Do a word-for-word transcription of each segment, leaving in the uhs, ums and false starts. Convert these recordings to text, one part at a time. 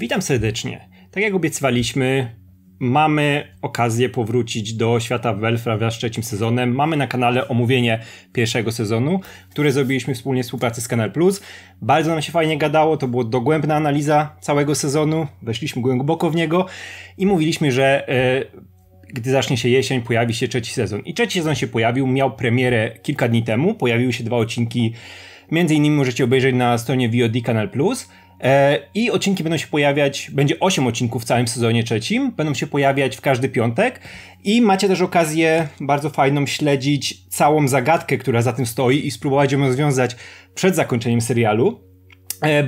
Witam serdecznie. Tak jak obiecywaliśmy, mamy okazję powrócić do świata Belfra wraz z trzecim sezonem. Mamy na kanale omówienie pierwszego sezonu, które zrobiliśmy wspólnie w współpracy z CANAL plus. Bardzo nam się fajnie gadało, to była dogłębna analiza całego sezonu, weszliśmy głęboko w niego i mówiliśmy, że yy, gdy zacznie się jesień, pojawi się trzeci sezon. I trzeci sezon się pojawił, miał premierę kilka dni temu, pojawiły się dwa odcinki, między innymi możecie obejrzeć na stronie V O D CANAL plus. I odcinki będą się pojawiać, będzie osiem odcinków w całym sezonie trzecim, będą się pojawiać w każdy piątek i macie też okazję bardzo fajną śledzić całą zagadkę, która za tym stoi i spróbować ją rozwiązać przed zakończeniem serialu,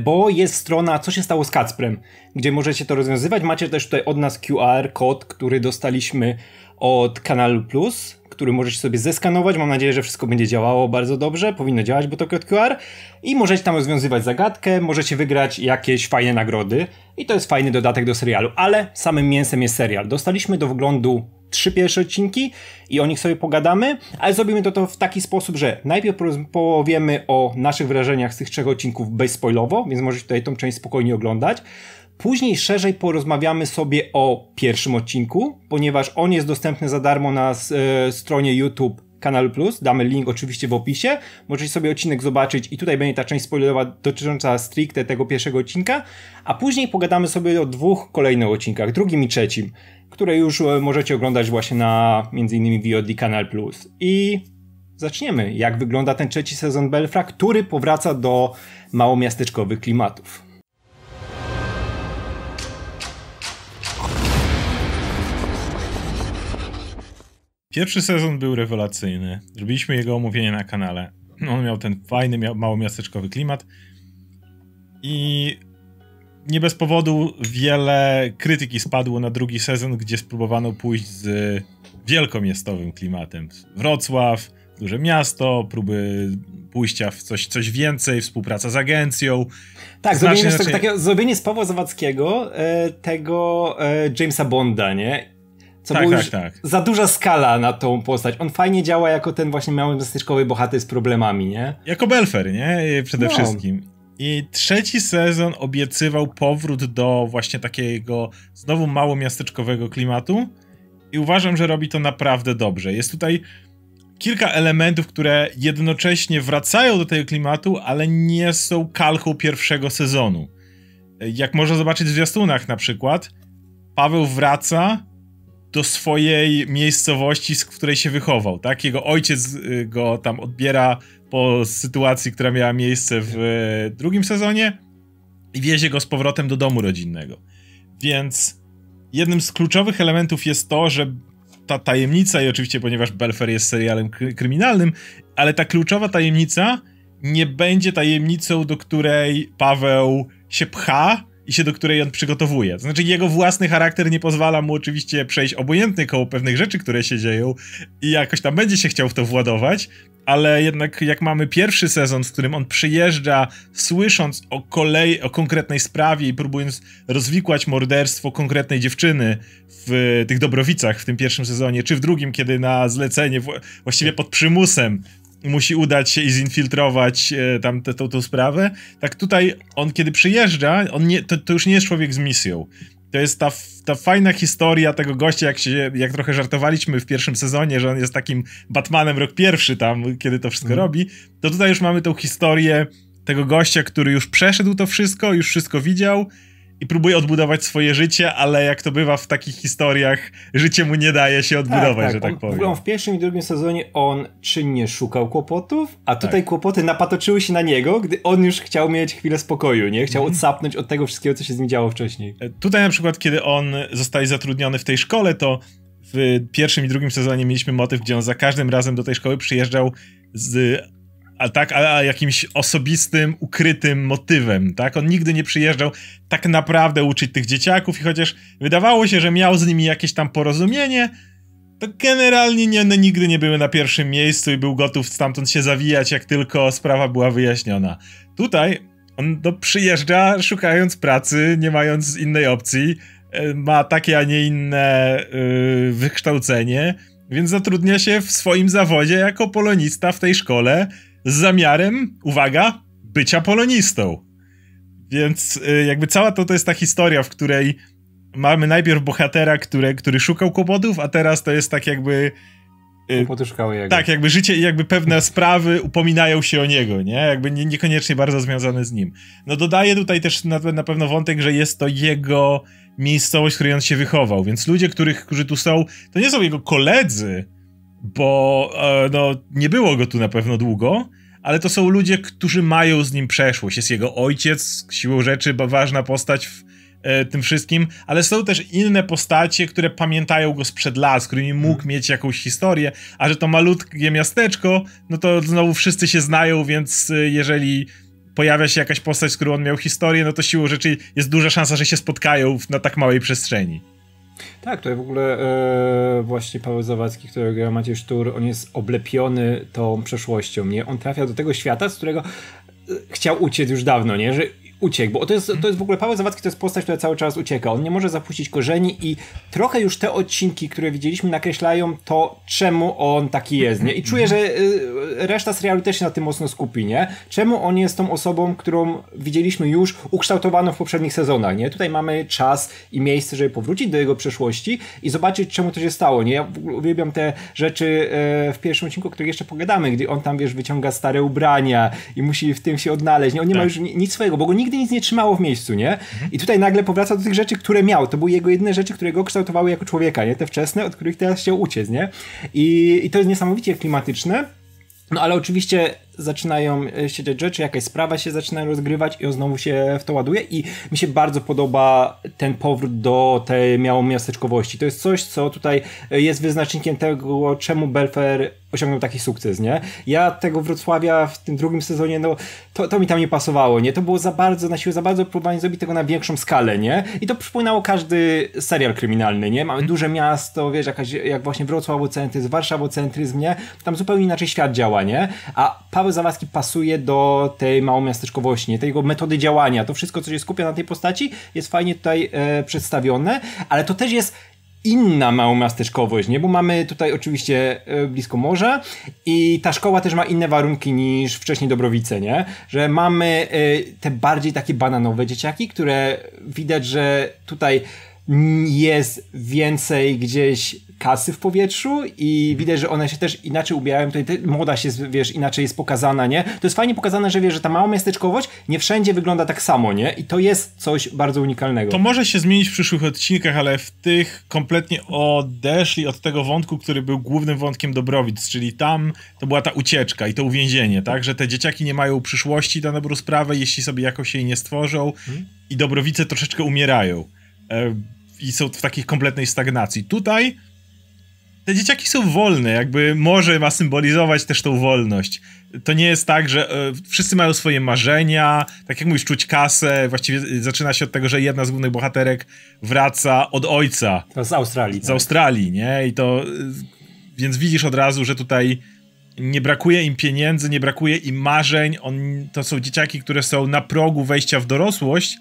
bo jest strona Co się stało z Kacprem, gdzie możecie to rozwiązywać. Macie też tutaj od nas Q R kod, który dostaliśmy od Kanalu Plus, który możecie sobie zeskanować. Mam nadzieję, że wszystko będzie działało bardzo dobrze. Powinno działać, bo to kod Q R. I możecie tam rozwiązywać zagadkę, możecie wygrać jakieś fajne nagrody. I to jest fajny dodatek do serialu. Ale samym mięsem jest serial. Dostaliśmy do wglądu trzy pierwsze odcinki i o nich sobie pogadamy, ale zrobimy to, to w taki sposób, że najpierw powiemy o naszych wrażeniach z tych trzech odcinków bezspoilowo, więc możecie tutaj tą część spokojnie oglądać. Później szerzej porozmawiamy sobie o pierwszym odcinku, ponieważ on jest dostępny za darmo na y, stronie YouTube Kanal Plus. Damy link oczywiście w opisie. Możecie sobie odcinek zobaczyć i tutaj będzie ta część spoilerowa dotycząca stricte tego pierwszego odcinka. A później pogadamy sobie o dwóch kolejnych odcinkach, drugim i trzecim, które już możecie oglądać właśnie na między innymi V O D Kanal Plus. I zaczniemy, jak wygląda ten trzeci sezon Belfra, który powraca do małomiasteczkowych klimatów. Pierwszy sezon był rewelacyjny. Zrobiliśmy jego omówienie na kanale. On miał ten fajny, miał małomiasteczkowy klimat. I nie bez powodu wiele krytyki spadło na drugi sezon, gdzie spróbowano pójść z wielkomiastowym klimatem. Wrocław, duże miasto, próby pójścia w coś, coś więcej, współpraca z agencją. Tak, znacznie, zrobienie, znacznie... Takie, zrobienie z Pawła Zawadzkiego tego Jamesa Bonda, nie? Co tak, było tak, tak. Za duża skala na tą postać. On fajnie działa jako ten właśnie małomiasteczkowy bohater z problemami, nie? Jako Belfer, nie? Przede no. wszystkim. I trzeci sezon obiecywał powrót do właśnie takiego znowu małomiasteczkowego klimatu i uważam, że robi to naprawdę dobrze. Jest tutaj kilka elementów, które jednocześnie wracają do tego klimatu, ale nie są kalką pierwszego sezonu. Jak można zobaczyć w zwiastunach na przykład, Paweł wraca do swojej miejscowości, z której się wychował, tak? Jego ojciec go tam odbiera po sytuacji, która miała miejsce w drugim sezonie i wiezie go z powrotem do domu rodzinnego. Więc jednym z kluczowych elementów jest to, że ta tajemnica, i oczywiście ponieważ Belfer jest serialem kryminalnym, ale ta kluczowa tajemnica nie będzie tajemnicą, do której Paweł się pcha, i się do której on przygotowuje. To znaczy jego własny charakter nie pozwala mu oczywiście przejść obojętnie koło pewnych rzeczy, które się dzieją i jakoś tam będzie się chciał w to władować, ale jednak jak mamy pierwszy sezon, w którym on przyjeżdża słysząc o kolei, o konkretnej sprawie i próbując rozwikłać morderstwo konkretnej dziewczyny w tych Dobrowicach w tym pierwszym sezonie, czy w drugim, kiedy na zlecenie, właściwie pod przymusem, musi udać się i zinfiltrować e, tam tę tą sprawę. Tak tutaj on kiedy przyjeżdża, on nie, to, to już nie jest człowiek z misją. To jest ta, ta fajna historia tego gościa, jak, się, jak trochę żartowaliśmy w pierwszym sezonie, że on jest takim Batmanem rok pierwszy tam, kiedy to wszystko mm. robi. To tutaj już mamy tą historię tego gościa, który już przeszedł to wszystko, już wszystko widział i próbuje odbudować swoje życie, ale jak to bywa w takich historiach, życie mu nie daje się odbudować, tak, tak. że tak on, powiem. On w pierwszym i drugim sezonie on czynnie szukał kłopotów, a tutaj tak. kłopoty napatoczyły się na niego, gdy on już chciał mieć chwilę spokoju, nie? Chciał mhm. odsapnąć od tego wszystkiego, co się z nim działo wcześniej. Tutaj na przykład, kiedy on zostaje zatrudniony w tej szkole, to w pierwszym i drugim sezonie mieliśmy motyw, gdzie on za każdym razem do tej szkoły przyjeżdżał z... A tak, a jakimś osobistym, ukrytym motywem, tak? On nigdy nie przyjeżdżał tak naprawdę uczyć tych dzieciaków i chociaż wydawało się, że miał z nimi jakieś tam porozumienie, to generalnie nie, one nigdy nie były na pierwszym miejscu i był gotów stamtąd się zawijać, jak tylko sprawa była wyjaśniona. Tutaj on do, przyjeżdża szukając pracy, nie mając innej opcji, ma takie, a nie inne yy, wykształcenie, więc zatrudnia się w swoim zawodzie jako polonista w tej szkole, z zamiarem, uwaga, bycia polonistą. Więc jakby cała to, to jest ta historia, w której mamy najpierw bohatera, który, który szukał kłopotów, a teraz to jest tak jakby... Kłopoty szukały jego. Tak, jakby życie i jakby pewne sprawy upominają się o niego, nie? Jakby nie, niekoniecznie bardzo związane z nim. No dodaję tutaj też na, na pewno wątek, że jest to jego miejscowość, w której on się wychował, więc ludzie, których, którzy tu są, to nie są jego koledzy, bo e, no, nie było go tu na pewno długo, ale to są ludzie, którzy mają z nim przeszłość. Jest jego ojciec, siłą rzeczy ważna postać w e, tym wszystkim, ale są też inne postacie, które pamiętają go sprzed lat, z którymi mógł hmm. mieć jakąś historię, a że to malutkie miasteczko, no to znowu wszyscy się znają, więc e, jeżeli pojawia się jakaś postać, z którą on miał historię, no to siłą rzeczy jest duża szansa, że się spotkają na tak małej przestrzeni. Tak, tutaj w ogóle e, właśnie Paweł Zawadzki, którego gra Maciej Stuhr, on jest oblepiony tą przeszłością, nie? On trafia do tego świata, z którego e, chciał uciec już dawno, nie? Że uciekł, bo to jest, to jest w ogóle, Paweł Zawadzki to jest postać, która cały czas ucieka. On nie może zapuścić korzeni i trochę już te odcinki, które widzieliśmy, nakreślają to, czemu on taki jest, nie? I czuję, że reszta serialu też się na tym mocno skupi, nie? Czemu on jest tą osobą, którą widzieliśmy już ukształtowaną w poprzednich sezonach, nie? Tutaj mamy czas i miejsce, żeby powrócić do jego przeszłości i zobaczyć, czemu to się stało, nie? Ja w ogóle uwielbiam te rzeczy w pierwszym odcinku, o których jeszcze pogadamy, gdy on tam, wiesz, wyciąga stare ubrania i musi w tym się odnaleźć, nie? On nie ma już nic swojego, bo go nigdy nic nie trzymało w miejscu, nie? I tutaj nagle powraca do tych rzeczy, które miał. To były jego jedyne rzeczy, które go kształtowały jako człowieka, nie? Te wczesne, od których teraz chciał uciec, nie? I, i to jest niesamowicie klimatyczne. No ale oczywiście zaczynają się dziać rzeczy, jakaś sprawa się zaczyna rozgrywać i on znowu się w to ładuje i mi się bardzo podoba ten powrót do tej miałomiasteczkowości. To jest coś, co tutaj jest wyznacznikiem tego, czemu Belfer osiągnął taki sukces, nie? Ja tego Wrocławia w tym drugim sezonie, no to, to mi tam nie pasowało, nie? To było za bardzo, na siłę za bardzo próbowanie zrobić tego na większą skalę, nie? I to przypominało każdy serial kryminalny, nie? Mamy duże miasto, wiesz, jakaś, jak właśnie wrocławocentryzm, warszawocentryzm, nie? Tam zupełnie inaczej świat działa, nie? A Paweł Zawadzki pasuje do tej małomiasteczkowości, nie? Tej jego metody działania. To wszystko, co się skupia na tej postaci, jest fajnie tutaj e, przedstawione, ale to też jest inna małomiasteczkowość, nie? Bo mamy tutaj oczywiście blisko morza i ta szkoła też ma inne warunki niż wcześniej Dobrowice, nie? Że mamy te bardziej takie bananowe dzieciaki, które widać, że tutaj jest więcej gdzieś kasy w powietrzu i widać, że one się też inaczej ubierają, tutaj moda się, wiesz, inaczej jest pokazana, nie? To jest fajnie pokazane, że wiesz, że ta małomiasteczkowość nie wszędzie wygląda tak samo, nie? I to jest coś bardzo unikalnego. To może się zmienić w przyszłych odcinkach, ale w tych kompletnie odeszli od tego wątku, który był głównym wątkiem Dobrowic, czyli tam to była ta ucieczka i to uwięzienie, tak? Że te dzieciaki nie mają przyszłości na dobrą sprawę, jeśli sobie jakoś jej nie stworzą hmm. i Dobrowice troszeczkę umierają e, i są w takiej kompletnej stagnacji. Tutaj te dzieciaki są wolne, jakby morze ma symbolizować też tą wolność. To nie jest tak, że e, wszyscy mają swoje marzenia, tak jak mówisz, czuć kasę, właściwie zaczyna się od tego, że jedna z głównych bohaterek wraca od ojca. To z Australii. Z tak. Australii, nie? I to, e, więc widzisz od razu, że tutaj nie brakuje im pieniędzy, nie brakuje im marzeń, on, to są dzieciaki, które są na progu wejścia w dorosłość,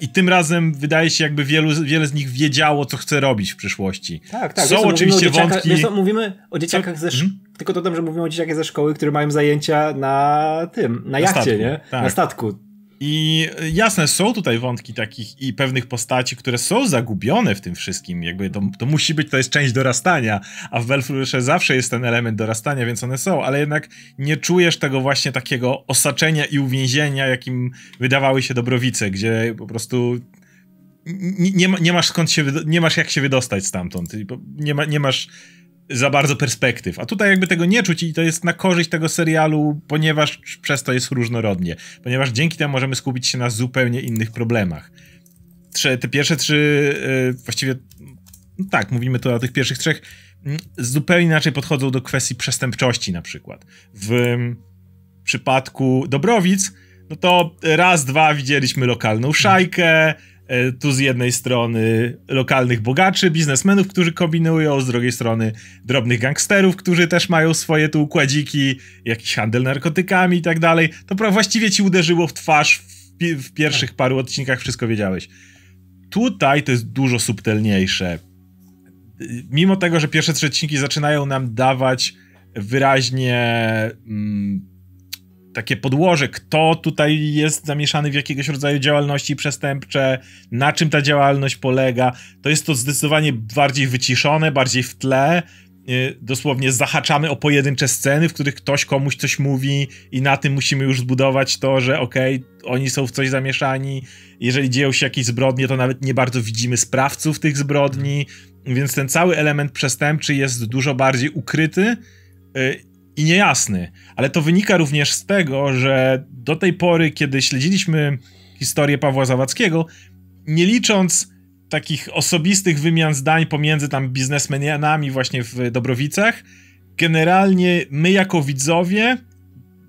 i tym razem wydaje się, jakby wielu, wiele z nich wiedziało, co chce robić w przyszłości. Tak, tak. Są oczywiście wątki... Wiesz co, mówimy o dzieciakach ze szkoły. Hmm? Tylko dodam, że mówimy o dzieciakach ze szkoły, które mają zajęcia na tym, na, na jachcie, statku, nie? Tak. Na statku. I jasne, są tutaj wątki takich i pewnych postaci, które są zagubione w tym wszystkim. Jakby to, to musi być, to jest część dorastania, a w Belfrze zawsze jest ten element dorastania, więc one są, ale jednak nie czujesz tego właśnie takiego osaczenia i uwięzienia, jakim wydawały się Dobrowice, gdzie po prostu nie, nie, nie masz skąd się, nie masz jak się wydostać stamtąd, nie, ma, nie masz za bardzo perspektyw. A tutaj jakby tego nie czuć i to jest na korzyść tego serialu, ponieważ przez to jest różnorodnie. Ponieważ dzięki temu możemy skupić się na zupełnie innych problemach. Trze, te pierwsze trzy, yy, właściwie no tak, mówimy tu o tych pierwszych trzech, yy, zupełnie inaczej podchodzą do kwestii przestępczości na przykład. W yy, przypadku Dobrowic, no to raz, dwa widzieliśmy lokalną szajkę, tu z jednej strony lokalnych bogaczy, biznesmenów, którzy kombinują, z drugiej strony drobnych gangsterów, którzy też mają swoje tu układziki, jakiś handel narkotykami i tak dalej. To właściwie ci uderzyło w twarz w, pi w pierwszych paru odcinkach, wszystko wiedziałeś. Tutaj to jest dużo subtelniejsze. Mimo tego, że pierwsze trzy odcinki zaczynają nam dawać wyraźnie... Mm, takie podłoże, kto tutaj jest zamieszany w jakiegoś rodzaju działalności przestępcze, na czym ta działalność polega. To jest to zdecydowanie bardziej wyciszone, bardziej w tle. Dosłownie zahaczamy o pojedyncze sceny, w których ktoś komuś coś mówi i na tym musimy już zbudować to, że okej, okay, oni są w coś zamieszani. Jeżeli dzieją się jakieś zbrodnie, to nawet nie bardzo widzimy sprawców tych zbrodni, więc ten cały element przestępczy jest dużo bardziej ukryty i niejasny. Ale to wynika również z tego, że do tej pory, kiedy śledziliśmy historię Pawła Zawadzkiego, nie licząc takich osobistych wymian zdań pomiędzy tam biznesmenami właśnie w Dobrowicach, generalnie my jako widzowie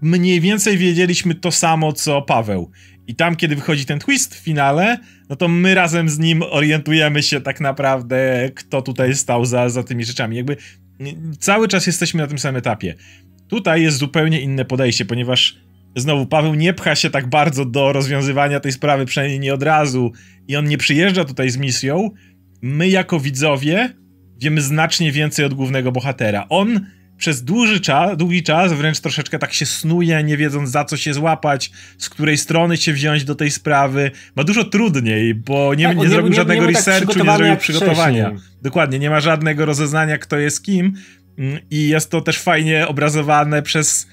mniej więcej wiedzieliśmy to samo, co Paweł. I tam, kiedy wychodzi ten twist w finale, no to my razem z nim orientujemy się tak naprawdę, kto tutaj stał za, za tymi rzeczami. Jakby cały czas jesteśmy na tym samym etapie. Tutaj jest zupełnie inne podejście, ponieważ znowu Paweł nie pcha się tak bardzo do rozwiązywania tej sprawy, przynajmniej nie od razu, i on nie przyjeżdża tutaj z misją. My jako widzowie wiemy znacznie więcej od głównego bohatera. On przez długi czas, długi czas wręcz troszeczkę tak się snuje, nie wiedząc za co się złapać, z której strony się wziąć do tej sprawy. Ma dużo trudniej, bo nie, tak, nie, nie zrobił nie, żadnego nie researchu, tak nie zrobił przygotowania. Wcześniej. Dokładnie, nie ma żadnego rozeznania, kto jest kim, i jest to też fajnie obrazowane przez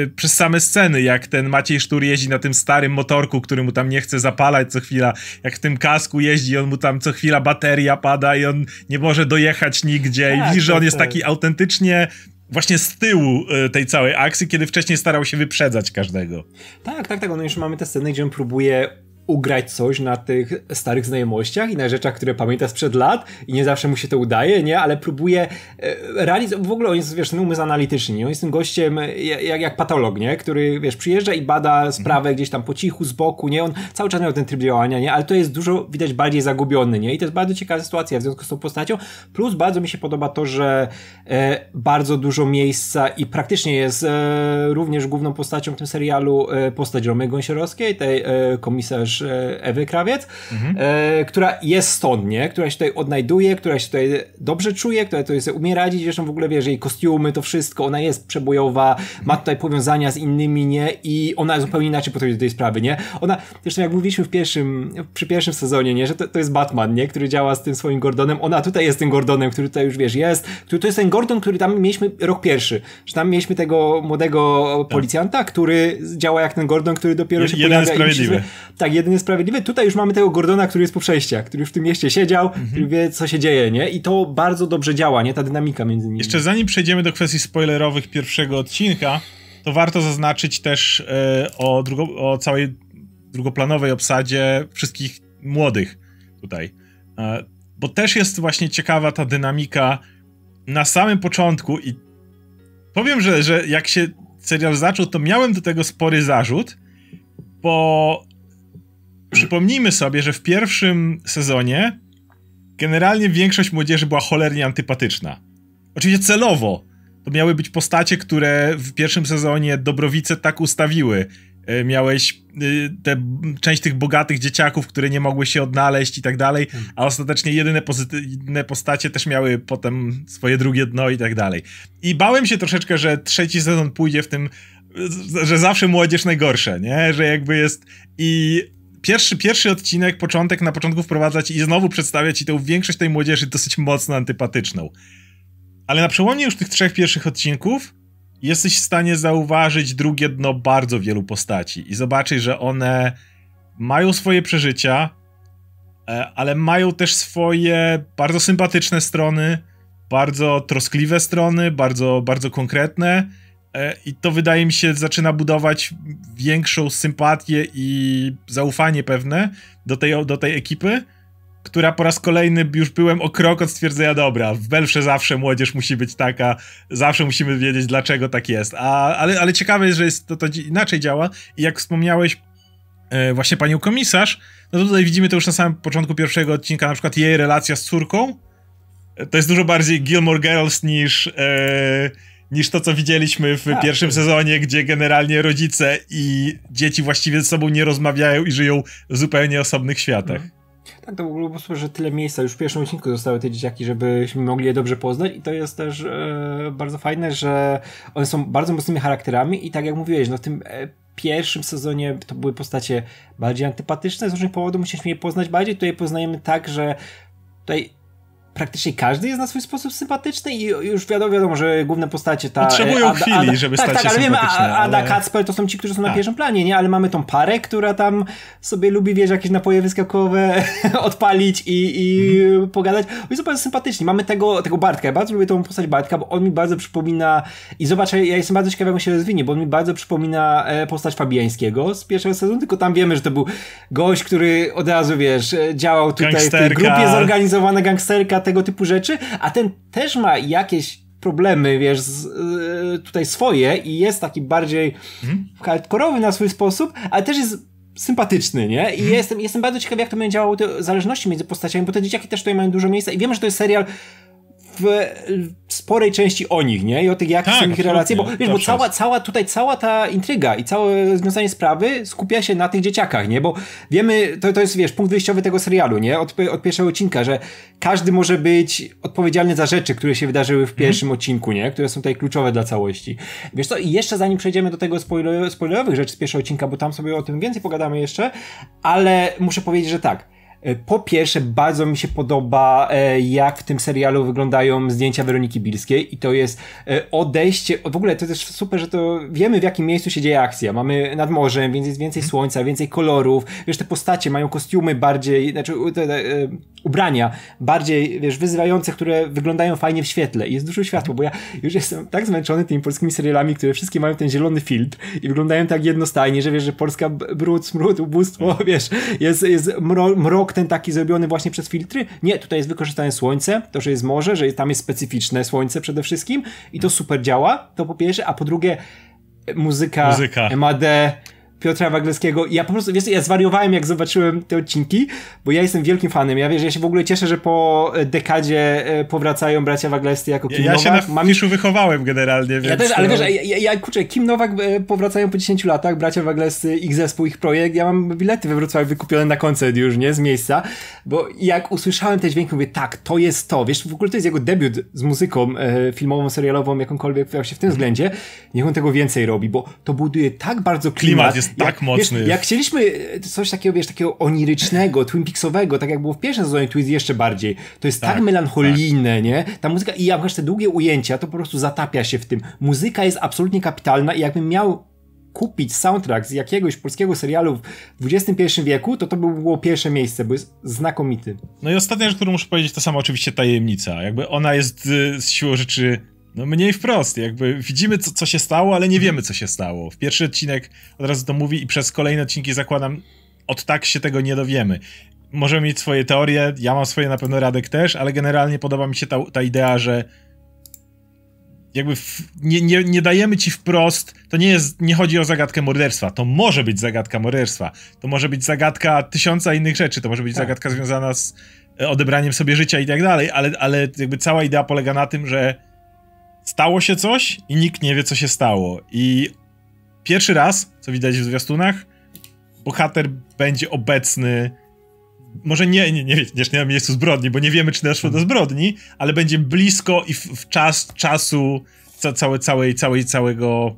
Yy, przez same sceny, jak ten Maciej Stuhr jeździ na tym starym motorku, który mu tam nie chce zapalać co chwila, jak w tym kasku jeździ, on mu tam co chwila bateria pada i on nie może dojechać nigdzie, tak, i widzisz, że on jest taki autentycznie właśnie z tyłu yy, tej całej akcji, kiedy wcześniej starał się wyprzedzać każdego. Tak, tak, tak, no jeszcze mamy te sceny, gdzie on próbuje ugrać coś na tych starych znajomościach i na rzeczach, które pamięta sprzed lat, i nie zawsze mu się to udaje, nie? Ale próbuje realizować. W ogóle on jest, wiesz, ten umysł analityczny, nie? On jest tym gościem jak, jak patolog, nie? Który, wiesz, przyjeżdża i bada sprawę gdzieś tam po cichu, z boku, nie? On cały czas miał ten tryb działania, nie? Ale to jest dużo, widać, bardziej zagubiony, nie? I to jest bardzo ciekawa sytuacja w związku z tą postacią. Plus bardzo mi się podoba to, że e, bardzo dużo miejsca i praktycznie jest e, również główną postacią w tym serialu e, postać Romy Gąsiorowskiej, tej e, komisarz Ewy Krawiec, mhm. e, która jest stąd, nie? Która się tutaj odnajduje, która się tutaj dobrze czuje, która tutaj sobie umie radzić, zresztą w ogóle, wiesz, jej kostiumy, to wszystko, ona jest przebojowa, mhm. ma tutaj powiązania z innymi, nie? I ona zupełnie inaczej podchodzi do tej sprawy, nie? Ona, zresztą jak mówiliśmy w pierwszym, przy pierwszym sezonie, nie? Że to, to jest Batman, nie? Który działa z tym swoim Gordonem, ona tutaj jest tym Gordonem, który tutaj już, wiesz, jest, który to jest ten Gordon, który tam mieliśmy rok pierwszy, że tam mieliśmy tego młodego policjanta, który działa jak ten Gordon, który dopiero się jeden pojawia. Jest sprawiedliwy. I tak, jedynie sprawiedliwy. Tutaj już mamy tego Gordona, który jest po przejściach, który już w tym mieście siedział, mhm. który wie, co się dzieje, nie? I to bardzo dobrze działa, nie? Ta dynamika między nimi. Jeszcze zanim przejdziemy do kwestii spoilerowych pierwszego odcinka, to warto zaznaczyć też yy, o, drugo, o całej drugoplanowej obsadzie wszystkich młodych tutaj. Yy, bo też jest właśnie ciekawa ta dynamika na samym początku i powiem, że, że jak się serial zaczął, to miałem do tego spory zarzut, bo przypomnijmy sobie, że w pierwszym sezonie generalnie większość młodzieży była cholernie antypatyczna. Oczywiście celowo. To miały być postacie, które w pierwszym sezonie Dobrowice tak ustawiły. Yy, miałeś yy, te, część tych bogatych dzieciaków, które nie mogły się odnaleźć i tak dalej, a ostatecznie jedyne pozytywne postacie też miały potem swoje drugie dno i tak dalej. I bałem się troszeczkę, że trzeci sezon pójdzie w tym, że zawsze młodzież najgorsze, nie? Że jakby jest i Pierwszy, pierwszy odcinek, początek, na początku wprowadza ci i znowu przedstawia ci tę większość tej młodzieży dosyć mocno antypatyczną. Ale na przełomie już tych trzech pierwszych odcinków jesteś w stanie zauważyć drugie dno bardzo wielu postaci i zobaczyć, że one mają swoje przeżycia, ale mają też swoje bardzo sympatyczne strony, bardzo troskliwe strony, bardzo, bardzo konkretne. I to, wydaje mi się, zaczyna budować większą sympatię i zaufanie pewne do tej, do tej ekipy, która po raz kolejny już byłem o krok od stwierdzenia, dobra, w Belfrze zawsze młodzież musi być taka, zawsze musimy wiedzieć, dlaczego tak jest. A, ale, ale ciekawe jest, że jest to, to inaczej działa i jak wspomniałeś e, właśnie panią komisarz, no to tutaj widzimy to już na samym początku pierwszego odcinka, na przykład jej relacja z córką, to jest dużo bardziej Gilmore Girls niż... E, niż to, co widzieliśmy w A, pierwszym tak. sezonie, gdzie generalnie rodzice i dzieci właściwie ze sobą nie rozmawiają i żyją w zupełnie osobnych światach. Mhm. Tak, to w ogóle po prostu, że tyle miejsca już w pierwszym odcinku zostały te dzieciaki, żebyśmy mogli je dobrze poznać i to jest też e, bardzo fajne, że one są bardzo mocnymi charakterami i tak jak mówiłeś, no w tym e, pierwszym sezonie to były postacie bardziej antypatyczne, z różnych powodów musieliśmy je poznać bardziej, tutaj poznajemy tak, że tutaj praktycznie każdy jest na swój sposób sympatyczny i już wiadomo, wiadomo, że główne postacie ta... Potrzebują Ada, chwili, Ada, żeby tak, stać tak, się ale wiemy, ale... Ada, Kacper to są ci, którzy są na A. pierwszym planie, nie? Ale mamy tą parę, która tam sobie lubi, wiesz, jakieś napoje wyskakowe odpalić i, i mm. pogadać. Oni są bardzo sympatyczni. Mamy tego, tego Bartka. Ja bardzo lubię tą postać Bartka, bo on mi bardzo przypomina i zobacz, ja jestem bardzo ciekawy, jak on się rozwinie, bo on mi bardzo przypomina postać Fabiańskiego z pierwszego sezonu, tylko tam wiemy, że to był gość, który od razu, wiesz, działał tutaj gangsterka. W tej grupie zorganizowana gangsterka, tego typu rzeczy, a ten też ma jakieś problemy, wiesz, z, y, tutaj swoje i jest taki bardziej hmm? hardkorowy na swój sposób, ale też jest sympatyczny, nie? I hmm. jestem, jestem bardzo ciekawy, jak to będzie działało, te zależności między postaciami, bo te dzieciaki też tutaj mają dużo miejsca i wiemy, że to jest serial w sporej części o nich, nie? I o tych, jak tak, są ich relacje, bo, wiesz, bo cała, cała tutaj, cała ta intryga i całe związanie sprawy skupia się na tych dzieciakach, nie? Bo wiemy, to, to jest, wiesz, punkt wyjściowy tego serialu, nie? Od, od pierwszego odcinka, że każdy może być odpowiedzialny za rzeczy, które się wydarzyły w pierwszym mm. odcinku, nie? Które są tutaj kluczowe dla całości. Wiesz co, i jeszcze zanim przejdziemy do tego spoiler, spoilerowych rzeczy z pierwszego odcinka, bo tam sobie o tym więcej pogadamy jeszcze, ale muszę powiedzieć, że tak, po pierwsze, bardzo mi się podoba, jak w tym serialu wyglądają zdjęcia Weroniki Bilskiej i to jest odejście, w ogóle to też super, że to wiemy, w jakim miejscu się dzieje akcja. Mamy nad morzem, więc jest więcej słońca, więcej kolorów, wiesz, te postacie mają kostiumy bardziej, znaczy te, te, ubrania bardziej, wiesz, wyzywające, które wyglądają fajnie w świetle i jest dużo światła, bo ja już jestem tak zmęczony tymi polskimi serialami, które wszystkie mają ten zielony filtr i wyglądają tak jednostajnie, że wiesz, że Polska brud, smród, ubóstwo, wiesz, jest, jest mrok ten taki zrobiony właśnie przez filtry. Nie, tutaj jest wykorzystane słońce, to, że jest morze, że tam jest specyficzne słońce przede wszystkim i to super działa, to po pierwsze, a po drugie muzyka, muzyka. M A D, Piotra Wagleskiego. Ja po prostu, wiesz, ja zwariowałem, jak zobaczyłem te odcinki, bo ja jestem wielkim fanem. Ja wiesz, ja się w ogóle cieszę, że po dekadzie powracają bracia Waglesy jako Kim ja, ja Nowak. Ja się na Mam... wychowałem generalnie, więc... Ja też, ale wiesz, ja, ja, ja kurczę, Kim Nowak powracają po dziesięciu latach, bracia Waglesy, ich zespół, ich projekt. Ja mam bilety we Wrocławiu wykupione na koncert już, nie? Z miejsca. Bo jak usłyszałem te dźwięki, mówię, tak, to jest to. Wiesz, w ogóle to jest jego debiut z muzyką e, filmową, serialową, jakąkolwiek się w tym względzie. Niech on tego więcej robi, bo to buduje tak bardzo klimat. klimat. Jest tak jak, mocny. Wiesz, jak chcieliśmy coś takiego, wiesz, takiego onirycznego, Twin Peaksowego, tak jak było w pierwszym sezonie, tu jest jeszcze bardziej. To jest tak, tak melancholijne, tak. nie? Ta muzyka i jak masz te długie ujęcia, to po prostu zatapia się w tym. Muzyka jest absolutnie kapitalna i jakbym miał kupić soundtrack z jakiegoś polskiego serialu w dwudziestym pierwszym wieku, to to by było pierwsze miejsce, bo jest znakomity. No i ostatnia rzecz, którą muszę powiedzieć, to sama oczywiście tajemnica. Jakby ona jest z siłą rzeczy... No mniej wprost, jakby widzimy co, co się stało, ale nie wiemy co się stało. W pierwszy odcinek od razu to mówi i przez kolejne odcinki zakładam, od tak się tego nie dowiemy. Możemy mieć swoje teorie, ja mam swoje, na pewno Radek też, ale generalnie podoba mi się ta, ta idea, że jakby w, nie, nie, nie dajemy ci wprost, to nie jest, nie chodzi o zagadkę morderstwa, to może być zagadka morderstwa, to może być zagadka tysiąca innych rzeczy, to może być tak. zagadka związana z odebraniem sobie życia i tak dalej, ale, ale jakby cała idea polega na tym, że stało się coś i nikt nie wie, co się stało. I pierwszy raz, co widać w zwiastunach, bohater będzie obecny, może nie, nie, nie, nie, nie na miejscu zbrodni, bo nie wiemy, czy doszło do zbrodni, ale będzie blisko i w, w czas czasu ca, całe, całej, całej, całego...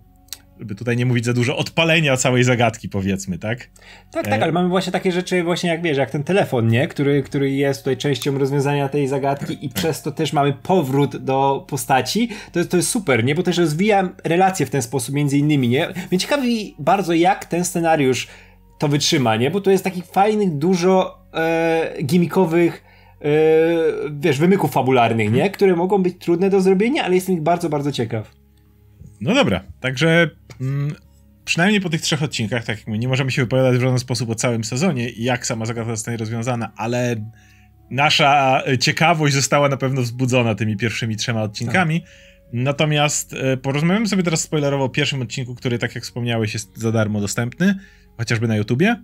żeby tutaj nie mówić za dużo, odpalenia całej zagadki, powiedzmy, tak? Tak, tak, ale mamy właśnie takie rzeczy, właśnie jak wiesz, jak ten telefon, nie? Który, który jest tutaj częścią rozwiązania tej zagadki i przez to też mamy powrót do postaci. To, to jest super, nie? Bo też rozwijam relacje w ten sposób, między innymi, nie? Mnie ciekawi bardzo, jak ten scenariusz to wytrzyma, nie? Bo to jest takich fajnych, dużo e, gimikowych e, wiesz, wymyków fabularnych, nie? Które mogą być trudne do zrobienia, ale jestem ich bardzo, bardzo ciekaw. No dobra, także mm, przynajmniej po tych trzech odcinkach, tak jak mówię, nie możemy się wypowiadać w żaden sposób o całym sezonie i jak sama zagadka zostanie rozwiązana, ale nasza ciekawość została na pewno wzbudzona tymi pierwszymi trzema odcinkami. Tak. Natomiast y, porozmawiamy sobie teraz spoilerowo o pierwszym odcinku, który, tak jak wspomniałeś, jest za darmo dostępny, chociażby na YouTubie.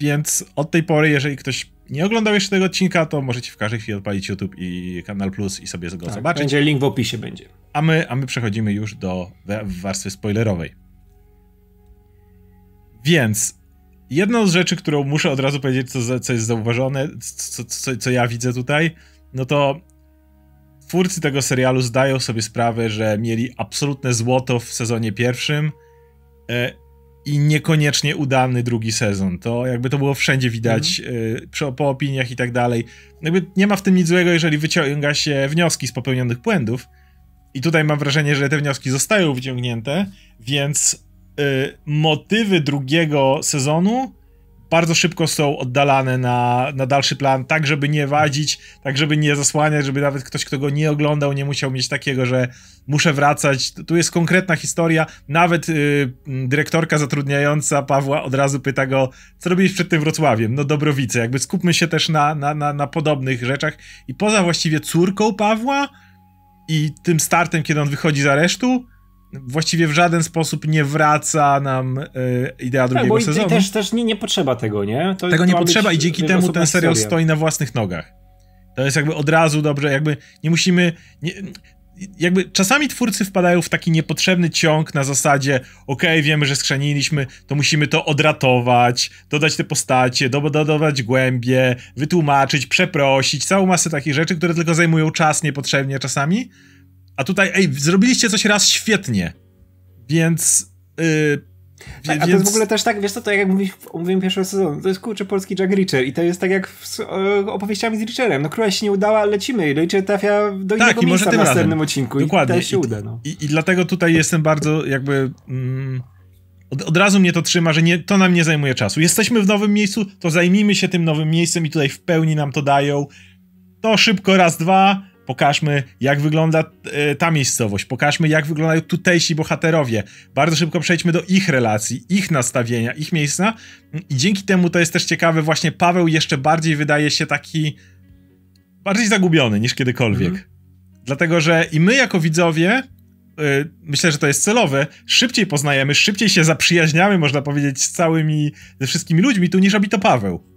Więc od tej pory, jeżeli ktoś nie oglądał jeszcze tego odcinka, to możecie w każdej chwili odpalić YouTube i Kanal Plus i sobie go tak, zobaczyć. Będzie link w opisie, będzie. A my, a my przechodzimy już do warstwy spoilerowej. Więc Jedną z rzeczy, którą muszę od razu powiedzieć, co, co jest zauważone, co, co, co ja widzę tutaj, no to twórcy tego serialu zdają sobie sprawę, że mieli absolutne złoto w sezonie pierwszym e, i niekoniecznie udany drugi sezon. To jakby to było wszędzie widać, mm-hmm. e, po opiniach i tak dalej. Jakby nie ma w tym nic złego, jeżeli wyciąga się wnioski z popełnionych błędów. I tutaj mam wrażenie, że te wnioski zostają wyciągnięte, więc e, motywy drugiego sezonu bardzo szybko są oddalane na, na dalszy plan, tak żeby nie wadzić, tak żeby nie zasłaniać, żeby nawet ktoś, kto go nie oglądał, nie musiał mieć takiego, że muszę wracać. Tu jest konkretna historia, nawet yy, dyrektorka zatrudniająca Pawła od razu pyta go, co robiłeś przed tym Wrocławiem? No Dobrowice, jakby skupmy się też na, na, na, na podobnych rzeczach i poza właściwie córką Pawła i tym startem, kiedy on wychodzi z aresztu, właściwie w żaden sposób nie wraca nam y, idea drugiego tak, bo sezonu. Też, też nie, nie potrzeba tego, nie? To, tego to nie potrzeba i dzięki temu ten serial historia. stoi na własnych nogach. To jest jakby od razu dobrze, jakby nie musimy... Nie, jakby czasami twórcy wpadają w taki niepotrzebny ciąg na zasadzie okej, okay, wiemy, że skrzeniliśmy, to musimy to odratować, dodać te postacie, dodawać głębie, wytłumaczyć, przeprosić, całą masę takich rzeczy, które tylko zajmują czas niepotrzebnie czasami. A tutaj, ej, zrobiliście coś raz świetnie, więc... Yy, tak, więc... A to jest w ogóle też tak, wiesz co, to jak mówiłem pierwszego sezonu, to jest kurczę polski Jack Reacher i to jest tak jak z opowieściami z Reacherem, no Króla się nie udała, lecimy, Reacher trafia do tak, innego miejsca w następnym razem. odcinku. Dokładnie. I to się I, uda. No. I, i, I dlatego tutaj jestem bardzo jakby... Mm, od, od razu mnie to trzyma, że nie, to nam nie zajmuje czasu. Jesteśmy w nowym miejscu, to zajmijmy się tym nowym miejscem i tutaj w pełni nam to dają. To szybko, raz, dwa... Pokażmy, jak wygląda ta miejscowość, pokażmy, jak wyglądają tutejsi bohaterowie. Bardzo szybko przejdźmy do ich relacji, ich nastawienia, ich miejsca. I dzięki temu to jest też ciekawe, właśnie Paweł jeszcze bardziej wydaje się taki bardziej zagubiony niż kiedykolwiek. Mhm. Dlatego, że i my jako widzowie, yy, myślę, że to jest celowe, szybciej poznajemy, szybciej się zaprzyjaźniamy, można powiedzieć, z całymi, ze wszystkimi ludźmi tu, niż robi to Paweł.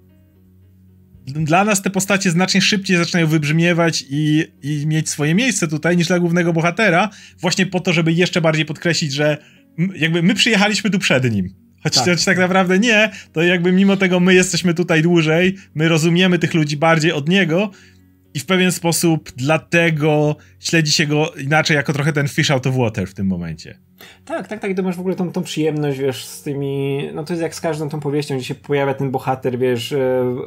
Dla nas te postacie znacznie szybciej zaczynają wybrzmiewać i, i mieć swoje miejsce tutaj niż dla głównego bohatera, właśnie po to, żeby jeszcze bardziej podkreślić, że m, jakby my przyjechaliśmy tu przed nim. Choć tak, choć tak naprawdę nie, to jakby mimo tego my jesteśmy tutaj dłużej, my rozumiemy tych ludzi bardziej od niego i w pewien sposób dlatego śledzi się go inaczej, jako trochę ten fish out of water w tym momencie. Tak, tak, tak, i to masz w ogóle tą, tą przyjemność, wiesz, z tymi, no to jest jak z każdą tą powieścią, gdzie się pojawia ten bohater, wiesz,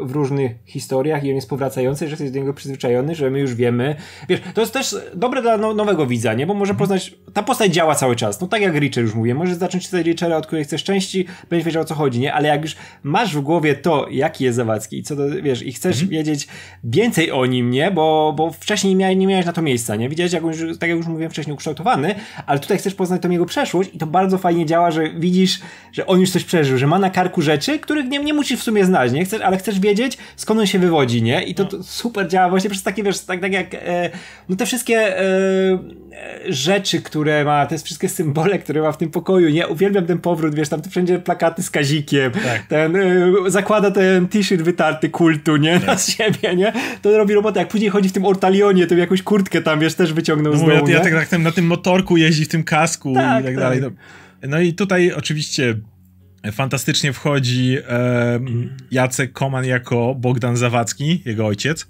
w różnych historiach i on jest powracający, że jesteś do niego przyzwyczajony, że my już wiemy, wiesz, to jest też dobre dla no, nowego widza, nie, bo może poznać, ta postać działa cały czas, no tak jak Reacher już mówię, możesz zacząć czytać Reachera, od której chcesz części, będziesz wiedział, o co chodzi, nie, ale jak już masz w głowie to, jaki jest Zawadzki i co to, wiesz, i chcesz mhm. wiedzieć więcej o nim, nie, bo, bo wcześniej miał, nie miałeś na to miejsca, nie, widziałeś, jak on już, tak jak już mówiłem wcześniej, ukształtowany, ale tutaj chcesz poznać to jego przeszłość i to bardzo fajnie działa, że widzisz, że on już coś przeżył, że ma na karku rzeczy, których nie, nie musisz w sumie znać, nie chcesz, ale chcesz wiedzieć, skąd on się wywodzi, nie? I to, to super działa właśnie przez takie, wiesz, tak, tak jak e, no te wszystkie e, rzeczy, które ma, te wszystkie symbole, które ma w tym pokoju, nie? Uwielbiam ten powrót, wiesz, tam wszędzie plakaty z Kazikiem, tak. ten, e, zakłada ten t-shirt wytarty kultu, nie? Tak. Na siebie, nie? To robi robotę, jak później chodzi w tym ortalionie, to jakąś kurtkę tam, wiesz, też wyciągnął no, z domu, ja, ja tak, tak ten, na tym motorku jeździ w tym kasku, tak, i tak dalej. Tak. No i tutaj oczywiście fantastycznie wchodzi e, Jacek Koman jako Bogdan Zawadzki, jego ojciec.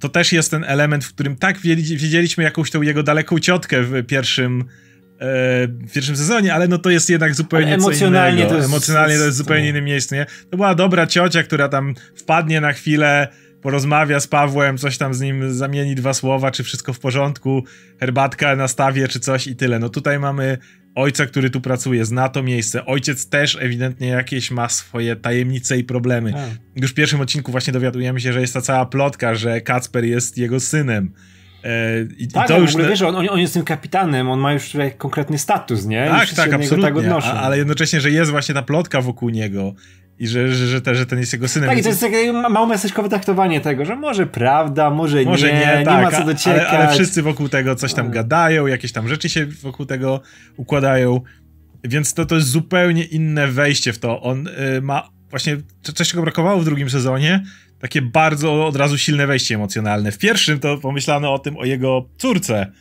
To też jest ten element, w którym tak widzieliśmy jakąś tą jego daleką ciotkę w pierwszym e, w pierwszym sezonie, ale no to jest jednak zupełnie emocjonalnie co innego. To jest, emocjonalnie to jest zupełnie to... innym miejscu, nie? To była dobra ciocia, która tam wpadnie na chwilę, porozmawia z Pawłem, coś tam z nim zamieni dwa słowa, czy wszystko w porządku, herbatka na stawie, czy coś i tyle. No tutaj mamy ojca, który tu pracuje, zna to miejsce. Ojciec też ewidentnie jakieś ma swoje tajemnice i problemy. A. Już w pierwszym odcinku właśnie dowiadujemy się, że jest ta cała plotka, że Kacper jest jego synem. I, tak, i to ja już w ogóle, wiesz, on, on jest tym kapitanem, on ma już konkretny status, nie? Tak, już tak, absolutnie, tak a, ale jednocześnie, że jest właśnie ta plotka wokół niego i że, że, że, te, że ten jest jego synem. Tak, i to jest takie małomeseczkowe traktowanie tego, że może prawda, może, może nie, nie, tak, nie ma co dociekać. Ale, ale wszyscy wokół tego coś tam gadają, jakieś tam rzeczy się wokół tego układają, więc to, to jest zupełnie inne wejście w to. On y, ma właśnie, coś czego brakowało w drugim sezonie, takie bardzo od razu silne wejście emocjonalne. W pierwszym to pomyślano o tym, o jego córce.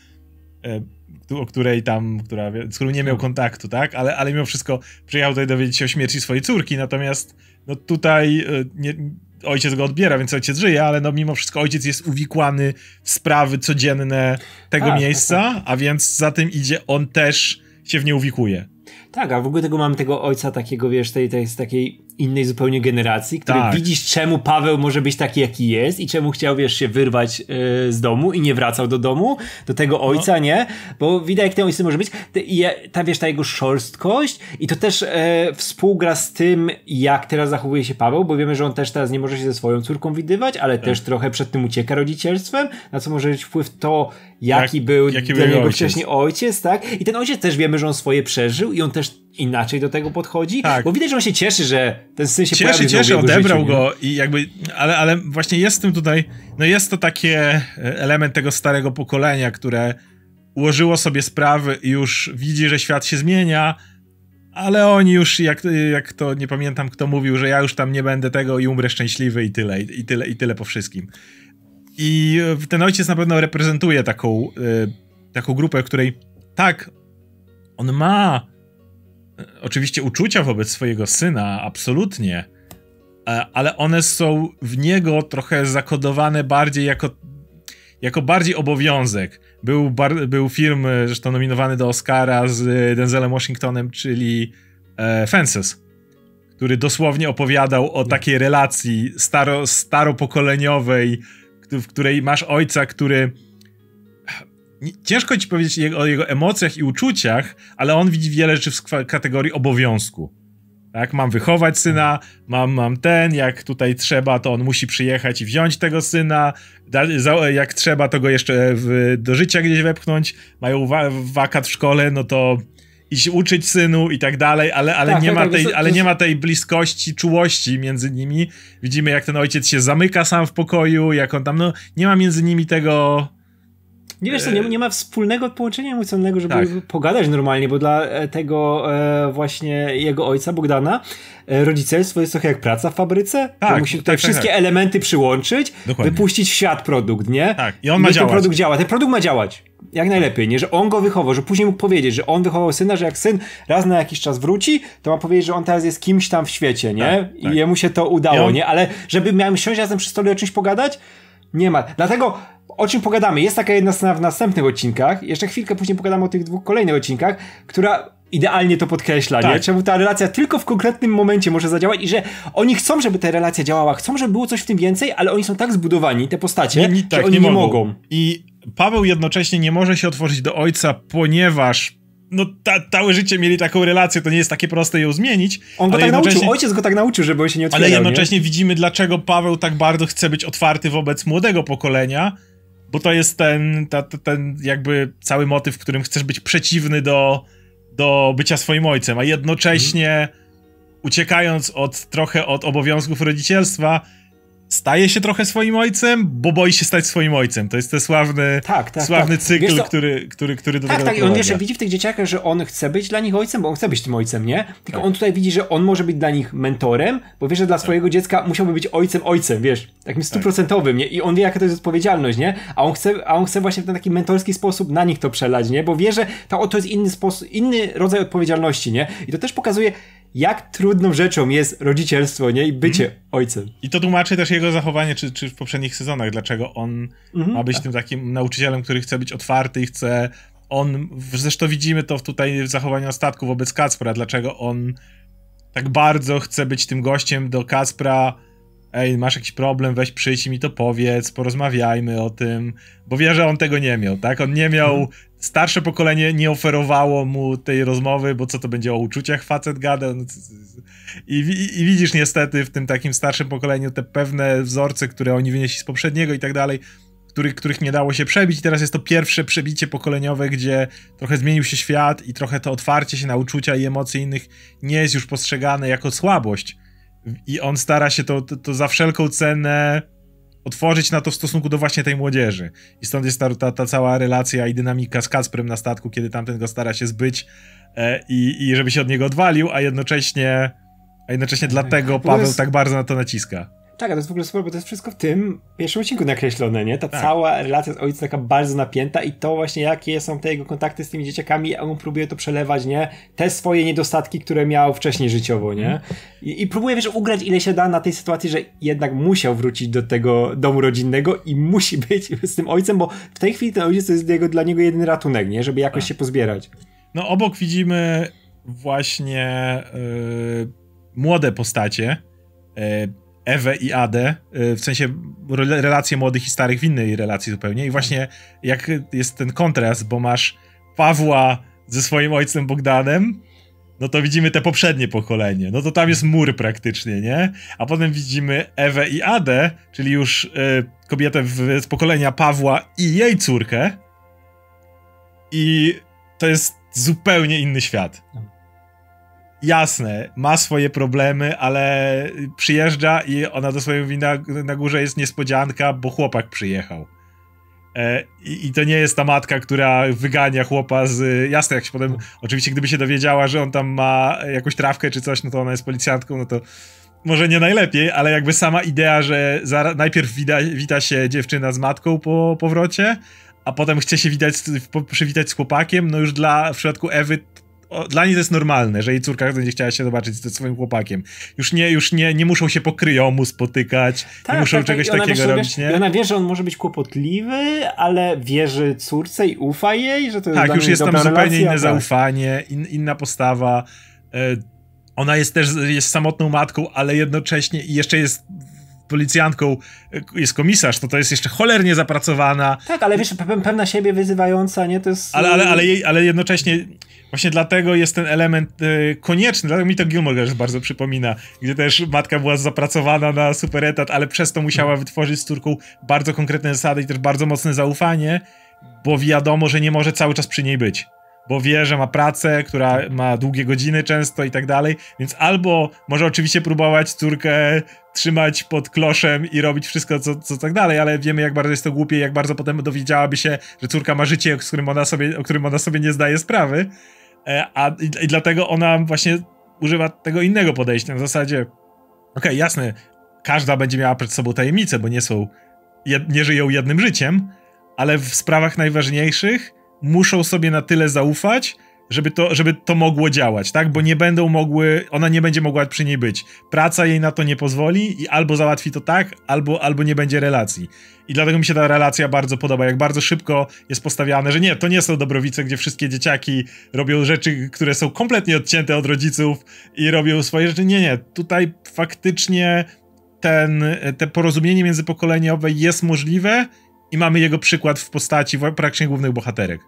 o której tam, która, z którą nie miał kontaktu, tak? Ale, ale mimo wszystko przyjechał tutaj dowiedzieć się o śmierci swojej córki, natomiast no tutaj nie, ojciec go odbiera, więc ojciec żyje, ale no mimo wszystko ojciec jest uwikłany w sprawy codzienne tego a, miejsca, tak. A więc za tym idzie, on też się w nie uwikłuje. Tak, a w ogóle tego mamy tego ojca takiego, wiesz, tej, tej, z takiej innej zupełnie generacji, który tak. Widzisz, czemu Paweł może być taki, jaki jest i czemu chciał, wiesz, się wyrwać yy, z domu i nie wracał do domu, do tego ojca, no. Nie? Bo widać, jak ten ojciec może być. I ta, wiesz, ta jego szorstkość i to też yy, współgra z tym, jak teraz zachowuje się Paweł, bo wiemy, że on też teraz nie może się ze swoją córką widywać, ale tak. Też trochę przed tym ucieka rodzicielstwem, na co może mieć wpływ to, jaki jak, był jaki dla niego wcześniej ojciec, tak? I ten ojciec też wiemy, że on swoje przeżył i on też inaczej do tego podchodzi, tak. Bo widać, że on się cieszy, że ten syn się cieszy, cieszy, odebrał życiu, go i jakby, ale, ale właśnie jest w tym tutaj, no jest to takie element tego starego pokolenia, które ułożyło sobie sprawy i już widzi, że świat się zmienia, ale oni już, jak, jak to, nie pamiętam kto mówił, że ja już tam nie będę tego i umrę szczęśliwy i tyle, i, i tyle, i tyle po wszystkim. I ten ojciec na pewno reprezentuje taką, taką grupę, której tak, on ma oczywiście uczucia wobec swojego syna, absolutnie, ale one są w niego trochę zakodowane bardziej jako, jako bardziej obowiązek. Był, bar, był film zresztą nominowany do Oscara z Denzelem Washingtonem, czyli e, Fences, który dosłownie opowiadał o takiej relacji staro, staropokoleniowej, w której masz ojca, który... Ciężko ci powiedzieć o jego emocjach i uczuciach, ale on widzi wiele rzeczy w kategorii obowiązku. Tak, mam wychować syna, mam, mam ten, jak tutaj trzeba, to on musi przyjechać i wziąć tego syna, jak trzeba, to go jeszcze w, do życia gdzieś wepchnąć, mają wakat w szkole, no to iść uczyć synu i tak dalej, ale, ale, tak, nie, tak, ma tej, to, to... ale nie ma tej bliskości, czułości między nimi. Widzimy, jak ten ojciec się zamyka sam w pokoju, jak on tam, no nie ma między nimi tego... Nie wiesz co, nie, nie ma wspólnego połączenia emocjonalnego, żeby tak. Pogadać normalnie, bo dla tego e, właśnie jego ojca, Bogdana, e, rodzicielstwo jest trochę jak praca w fabryce. Tak, musi tutaj tak, wszystkie tak. Elementy przyłączyć, dokładnie. Wypuścić w świat produkt, nie? Tak, i on ma I działać. Ten produkt działa. Ten produkt ma działać. Jak najlepiej, nie? Że on go wychował, że później mógł powiedzieć, że on wychował syna, że jak syn raz na jakiś czas wróci, to ma powiedzieć, że on teraz jest kimś tam w świecie, nie? Tak, I tak. Jemu się to udało, on... nie? Ale żeby miałem siąść razem przy stole o czymś pogadać, nie ma. Dlatego... O czym pogadamy? Jest taka jedna scena w następnych odcinkach. Jeszcze chwilkę później pogadamy o tych dwóch kolejnych odcinkach, która idealnie to podkreśla, tak. Nie? Czemu ta relacja tylko w konkretnym momencie może zadziałać i że oni chcą, żeby ta relacja działała, chcą, żeby było coś w tym więcej, ale oni są tak zbudowani, te postacie, nie, nie, tak, że oni nie, nie mogą. mogą. I Paweł jednocześnie nie może się otworzyć do ojca, ponieważ no ta, całe życie mieli taką relację, to nie jest takie proste ją zmienić. On go tak nauczył, ojciec go tak nauczył, żeby on się nie otwierał. Ale jednocześnie nie? Widzimy, dlaczego Paweł tak bardzo chce być otwarty wobec młodego pokolenia, bo to jest ten, ta, ten jakby cały motyw, w którym chcesz być przeciwny do, do bycia swoim ojcem, a jednocześnie mm. uciekając od trochę od obowiązków rodzicielstwa, staje się trochę swoim ojcem, bo boi się stać swoim ojcem. To jest ten sławny, tak, tak, sławny tak. cykl, wiesz, który, który, który do tak, tego tak, doprowadza. Tak, tak. I on jeszcze widzi w tych dzieciakach, że on chce być dla nich ojcem, bo on chce być tym ojcem, nie? Tylko tak. On tutaj widzi, że on może być dla nich mentorem, bo wie, że dla swojego tak. dziecka musiałby być ojcem ojcem, wiesz, takim stuprocentowym, nie? I on wie, jaka to jest odpowiedzialność, nie? A on chce, a on chce właśnie w ten taki mentorski sposób na nich to przelać, nie? Bo wie, że to, to jest inny sposób, inny rodzaj odpowiedzialności, nie? I to też pokazuje, jak trudną rzeczą jest rodzicielstwo, nie? I bycie mm. ojcem. I to tłumaczy też jego zachowanie, czy, czy w poprzednich sezonach, dlaczego on mm-hmm, ma być tak. tym takim nauczycielem, który chce być otwarty i chce... On, zresztą widzimy to tutaj w zachowaniu ostatku wobec Kacpra, dlaczego on tak bardzo chce być tym gościem do Kacpra. Ej, masz jakiś problem, weź przyjdź i mi to powiedz, porozmawiajmy o tym. Bo wie, że on tego nie miał, tak? On nie miał... Mm. Starsze pokolenie nie oferowało mu tej rozmowy, bo co to będzie o uczuciach facet gada? No, i, i, i widzisz niestety w tym takim starszym pokoleniu te pewne wzorce, które oni wynieśli z poprzedniego i tak dalej, których, których nie dało się przebić. I teraz jest to pierwsze przebicie pokoleniowe, gdzie trochę zmienił się świat i trochę to otwarcie się na uczucia i emocje innych nie jest już postrzegane jako słabość. I on stara się to, to, to za wszelką cenę otworzyć na to w stosunku do właśnie tej młodzieży. I stąd jest ta, ta, ta cała relacja i dynamika z Kacprem na statku, kiedy tamten go stara się zbyć e, i, i żeby się od niego odwalił, a jednocześnie a jednocześnie dlatego Paweł tak bardzo na to naciska. Tak, a to jest w ogóle super, bo to jest wszystko w tym pierwszym odcinku nakreślone, nie? Ta tak. cała relacja z ojcem taka bardzo napięta i to właśnie jakie są te jego kontakty z tymi dzieciakami, a on próbuje to przelewać, nie? Te swoje niedostatki, które miał wcześniej życiowo, nie? I, i próbuje, wiesz, ugrać ile się da na tej sytuacji, że jednak musiał wrócić do tego domu rodzinnego i musi być z tym ojcem, bo w tej chwili ten ojciec to jest jego, dla niego jedyny ratunek, nie? Żeby jakoś tak. się pozbierać. No obok widzimy właśnie yy, młode postacie, yy, Ewę i Adę, w sensie relacje młodych i starych w innej relacji zupełnie i właśnie jak jest ten kontrast, bo masz Pawła ze swoim ojcem Bogdanem, no to widzimy te poprzednie pokolenie, no to tam jest mur praktycznie, nie? A potem widzimy Ewę i Adę, czyli już y, kobietę w, z pokolenia Pawła i jej córkę i to jest zupełnie inny świat. Jasne, ma swoje problemy, ale przyjeżdża i ona do swojej mówi, na, na górze jest niespodzianka, bo chłopak przyjechał. E, i, I to nie jest ta matka, która wygania chłopa z... Jasne, jak się potem... Oczywiście gdyby się dowiedziała, że on tam ma jakąś trawkę czy coś, no to ona jest policjantką, no to może nie najlepiej, ale jakby sama idea, że za, najpierw wita, wita się dziewczyna z matką po powrocie, a potem chce się widać, po, przywitać z chłopakiem, no już dla w przypadku Ewy dla niej to jest normalne, że jej córka będzie chciała się zobaczyć ze swoim chłopakiem. Już nie, już nie, nie muszą się po kryjomu spotykać, tak, nie muszą tak, czegoś tak. takiego wiesz, robić, nie? Ona wie, że on może być kłopotliwy, ale wierzy córce i ufa jej, że to jest Tak, już jest tam zupełnie relacja, inne tak. zaufanie, in, inna postawa. Ona jest też jest samotną matką, ale jednocześnie i jeszcze jest policjantką, jest komisarz, to to jest jeszcze cholernie zapracowana. Tak, ale wiesz, pe pewna siebie wyzywająca, nie? To jest... Ale, ale, ale, jej, ale jednocześnie właśnie dlatego jest ten element y, konieczny, dlatego mi to Gilmore Girls bardzo przypomina, gdzie też matka była zapracowana na super etat, ale przez to musiała wytworzyć z córką bardzo konkretne zasady i też bardzo mocne zaufanie, bo wiadomo, że nie może cały czas przy niej być. Bo wie, że ma pracę, która ma długie godziny często i tak dalej, więc albo może oczywiście próbować córkę trzymać pod kloszem i robić wszystko, co, co tak dalej, ale wiemy, jak bardzo jest to głupie i jak bardzo potem dowiedziałaby się, że córka ma życie, z którym ona sobie, o którym ona sobie nie zdaje sprawy, a i, i dlatego ona właśnie używa tego innego podejścia, na zasadzie okej, jasne, każda będzie miała przed sobą tajemnicę, bo nie są, jed, nie żyją jednym życiem, ale w sprawach najważniejszych muszą sobie na tyle zaufać, żeby to, żeby to mogło działać, tak? Bo nie będą mogły, ona nie będzie mogła przy niej być. Praca jej na to nie pozwoli i albo załatwi to tak, albo, albo nie będzie relacji. I dlatego mi się ta relacja bardzo podoba, jak bardzo szybko jest postawiane, że nie, to nie są Dobrowice, gdzie wszystkie dzieciaki robią rzeczy, które są kompletnie odcięte od rodziców i robią swoje rzeczy. Nie, nie, tutaj faktycznie ten, te porozumienie międzypokoleniowe jest możliwe i mamy jego przykład w postaci praktycznie głównych bohaterek.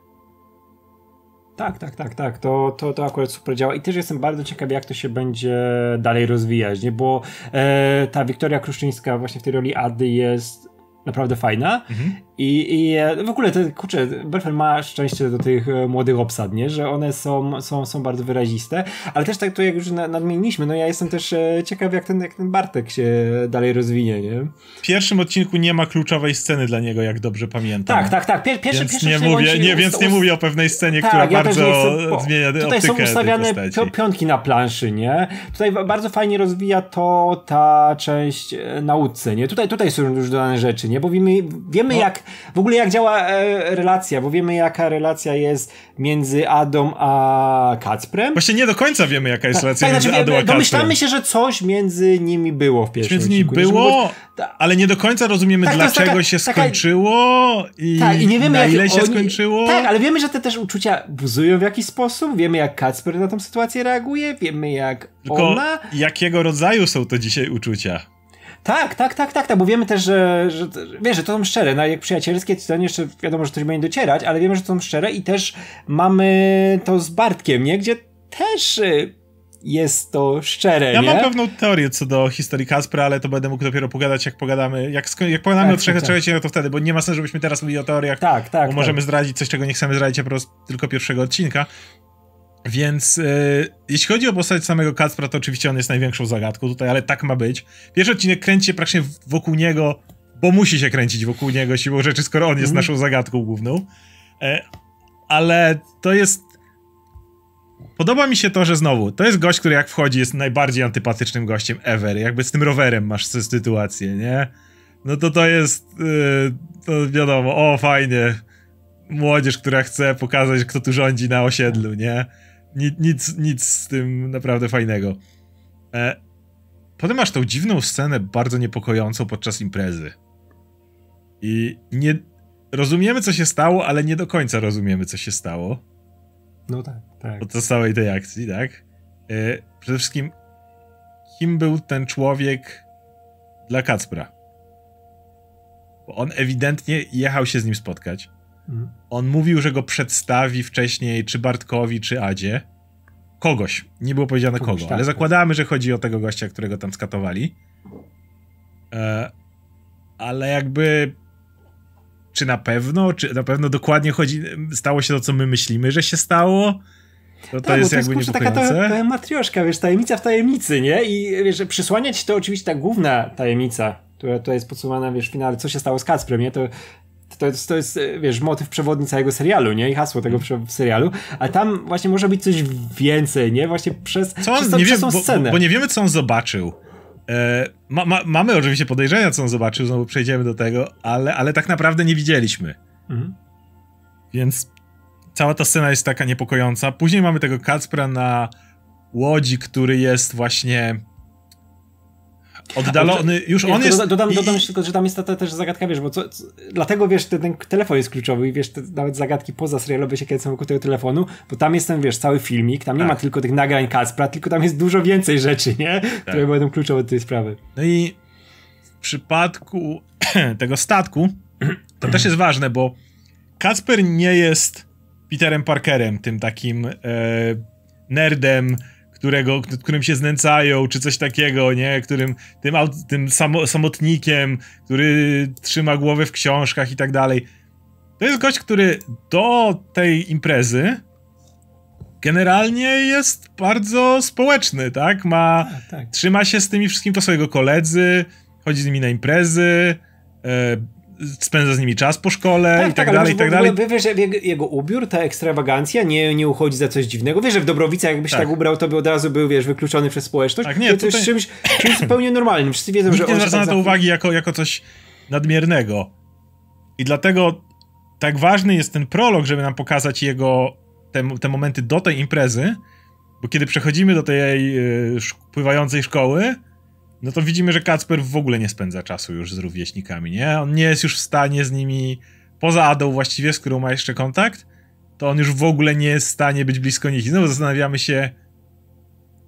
Tak, tak, tak, tak. To, to, to akurat super działa i też jestem bardzo ciekaw, jak to się będzie dalej rozwijać, nie? Bo e, ta Wiktoria Kruszyńska właśnie w tej roli Ady jest naprawdę fajna. Mhm. I, i w ogóle, te, kurczę, Belfra ma szczęście do tych młodych obsad, nie? Że one są, są, są bardzo wyraziste, ale też tak to jak już nadmieniliśmy, no ja jestem też ciekaw, jak ten, jak ten Bartek się dalej rozwinie, nie? W pierwszym odcinku nie ma kluczowej sceny dla niego, jak dobrze pamiętam. Tak, tak, tak. Pier, pierwszy, więc pierwszy nie mówię, nie, więc nie mówię o pewnej scenie, tak, która ja bardzo chcę, zmienia optykę. Tutaj są ustawiane piątki na planszy, nie? Tutaj bardzo fajnie rozwija to ta część nauce, nie? Tutaj, tutaj są już dodane rzeczy, nie? Bo wiemy, wiemy no. jak w ogóle jak działa e, relacja, bo wiemy jaka relacja jest między Adą a Kacprem. Właśnie nie do końca wiemy jaka jest relacja tak, między znaczy, Adą a Kacprem. Domyślamy się, że coś między nimi było w pierwszym między nimi odcinku, było, żeby... ale nie do końca rozumiemy tak, dlaczego taka, się taka... skończyło i, tak, i nie wiemy, na ile jak... się Oni... skończyło. Tak, ale wiemy, że te też uczucia buzują w jakiś sposób, wiemy jak Kacper na tą sytuację reaguje, wiemy jak Tylko ona. Jakiego rodzaju są to dzisiaj uczucia? Tak, tak, tak, tak, tak, bo wiemy też, że, że, wiesz, że to są szczere, no jak przyjacielskie, to jeszcze wiadomo, że ktoś będzie docierać, ale wiemy, że to są szczere i też mamy to z Bartkiem, nie? Gdzie też jest to szczere, Ja nie? mam pewną teorię co do historii Kacpra, ale to będę mógł dopiero pogadać, jak pogadamy, jak, jak pogadamy tak, o trzech tak, tak. to wtedy, bo nie ma sensu, żebyśmy teraz mówili o teoriach, tak, tak, bo tak. możemy zdradzić coś, czego nie chcemy zdradzić, a po prostu tylko pierwszego odcinka. Więc yy, jeśli chodzi o postać samego Kacpra, to oczywiście on jest największą zagadką tutaj, ale tak ma być. Pierwszy odcinek kręci się praktycznie wokół niego, bo musi się kręcić wokół niego siłą rzeczy, skoro on jest mm. naszą zagadką główną. Yy, ale to jest Podoba mi się to, że znowu, to jest gość, który jak wchodzi jest najbardziej antypatycznym gościem ever. Jakby z tym rowerem masz sytuację, nie? No to to jest, yy, to wiadomo, o fajnie, młodzież, która chce pokazać, kto tu rządzi na osiedlu, nie? Nic, nic, nic z tym naprawdę fajnego. E, potem masz tą dziwną scenę, bardzo niepokojącą podczas imprezy. I nie rozumiemy, co się stało, ale nie do końca rozumiemy, co się stało. No tak, tak. Podczas całej tej akcji, tak? Yy, przede wszystkim, kim był ten człowiek dla Kacpra? Bo on ewidentnie jechał się z nim spotkać. Mhm. On mówił, że go przedstawi wcześniej czy Bartkowi, czy Adzie. Kogoś. Nie było powiedziane kogo, kogo tak, ale zakładamy, tak. że chodzi o tego gościa, którego tam skatowali. Yy, ale jakby... Czy na pewno? Czy na pewno dokładnie chodzi, stało się to, co my myślimy, że się stało? To, tak, to jest, bo to jakby jest taka ta, ta matrioszka, wiesz, tajemnica w tajemnicy, nie? I wiesz, przysłaniać to oczywiście ta główna tajemnica, która tutaj jest podsumowana, wiesz, w finale, co się stało z Kacprem, nie? To, to, to jest, wiesz, motyw przewodni całego serialu, nie? I hasło tego hmm. serialu. A tam właśnie może być coś więcej, nie? Właśnie przez, co on, przez, nie przez wiem, tą scenę. Bo, bo nie wiemy, co on zobaczył. Ma, ma, mamy oczywiście podejrzenia, co on zobaczył, znowu przejdziemy do tego, ale, ale tak naprawdę nie widzieliśmy. Mhm. Więc cała ta scena jest taka niepokojąca. Później mamy tego Kacpra na łodzi, który jest właśnie oddalony. Już wiesz, on to jest... Dodam, dodam, dodam jeszcze tylko, że tam jest ta, ta też zagadka, wiesz, bo co, co, dlatego, wiesz, ten, ten telefon jest kluczowy i wiesz, te, nawet zagadki poza serialowe się kręcą wokół tego telefonu, bo tam jest ten, wiesz, cały filmik, tam nie tak. ma tylko tych nagrań Kacpra, tylko tam jest dużo więcej rzeczy, nie? Tak. Które będą kluczowe do tej sprawy. No i w przypadku tego statku to też jest ważne, bo Kacper nie jest Peterem Parkerem, tym takim e, nerdem, Którego, którym się znęcają, czy coś takiego, nie? Którym, tym, tym samo, samotnikiem, który trzyma głowę w książkach i tak dalej. To jest gość, który do tej imprezy generalnie jest bardzo społeczny, tak? Ma, A, tak. Trzyma się z tymi wszystkim, to są jego koledzy, chodzi z nimi na imprezy, yy, spędza z nimi czas po szkole tak, i tak, tak dalej, i tak dalej. Wiesz, jego, jego ubiór, ta ekstrawagancja nie, nie uchodzi za coś dziwnego. Wiesz, że w Dobrowicach jakbyś tak. tak ubrał, to by od razu był, wiesz, wykluczony przez społeczność. Tak, nie, to, to jest tutaj... czymś, czymś zupełnie normalnym. Wszyscy wiedzą, Nikt że on nie zwraca na to uwagi jako, jako coś nadmiernego. I dlatego tak ważny jest ten prolog, żeby nam pokazać jego te, te momenty do tej imprezy, bo kiedy przechodzimy do tej yy, pływającej szkoły, no to widzimy, że Kacper w ogóle nie spędza czasu już z rówieśnikami, nie? On nie jest już w stanie z nimi, poza Adą właściwie, z którą ma jeszcze kontakt, to on już w ogóle nie jest w stanie być blisko nich. I znowu zastanawiamy się,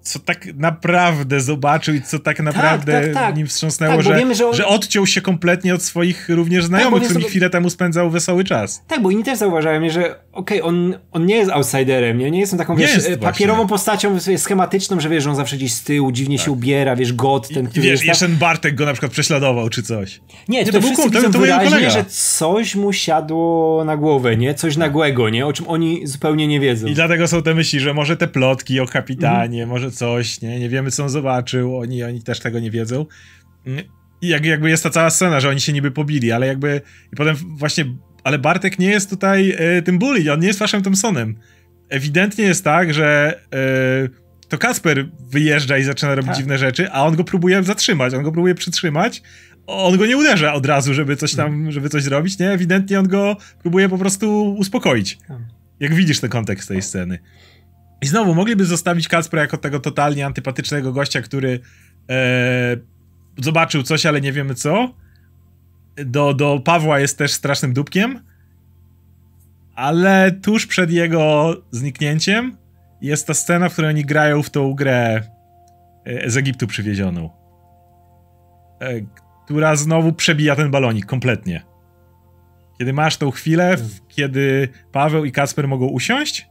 co tak naprawdę zobaczył i co tak naprawdę tak, tak, tak. nim wstrząsnęło, tak, że, wiemy, że, on... że odciął się kompletnie od swoich również znajomych, tak, z którymi chwilę temu spędzał wesoły czas. Tak, bo inni też zauważają, że okej, okay, on, on nie jest outsiderem, nie, nie jest on taką, nie wiesz, jest papierową właśnie. postacią schematyczną, że wiesz, że on zawsze gdzieś z tyłu, dziwnie tak. się ubiera, wiesz, god ten, który I, wiesz, jeszcze tam... Bartek go na przykład prześladował, czy coś. Nie, nie to, to był kult, to, to wyraźnie, kolega. że coś mu siadło na głowę, nie? Coś nagłego, nie? O czym oni zupełnie nie wiedzą. I dlatego są te myśli, że może te plotki o kapitanie, mm. może coś, nie? Nie wiemy, co on zobaczył, oni, oni też tego nie wiedzą. I jak, jakby jest ta cała scena, że oni się niby pobili, ale jakby... I potem właśnie... Ale Bartek nie jest tutaj y, tym bully, on nie jest Waszym Thompsonem. Ewidentnie jest tak, że y, to Kacper wyjeżdża i zaczyna robić tak. dziwne rzeczy, a on go próbuje zatrzymać, on go próbuje przytrzymać, on go nie uderza od razu, żeby coś tam, żeby coś zrobić, nie? Ewidentnie on go próbuje po prostu uspokoić. Jak widzisz ten kontekst tej sceny. I znowu, mogliby zostawić Kacpra jako tego totalnie antypatycznego gościa, który e, zobaczył coś, ale nie wiemy co. Do, do Pawła jest też strasznym dupkiem. Ale tuż przed jego zniknięciem jest ta scena, w której oni grają w tą grę e, z Egiptu przywiezioną. E, która znowu przebija ten balonik kompletnie. Kiedy masz tą chwilę, w, kiedy Paweł i Kacper mogą usiąść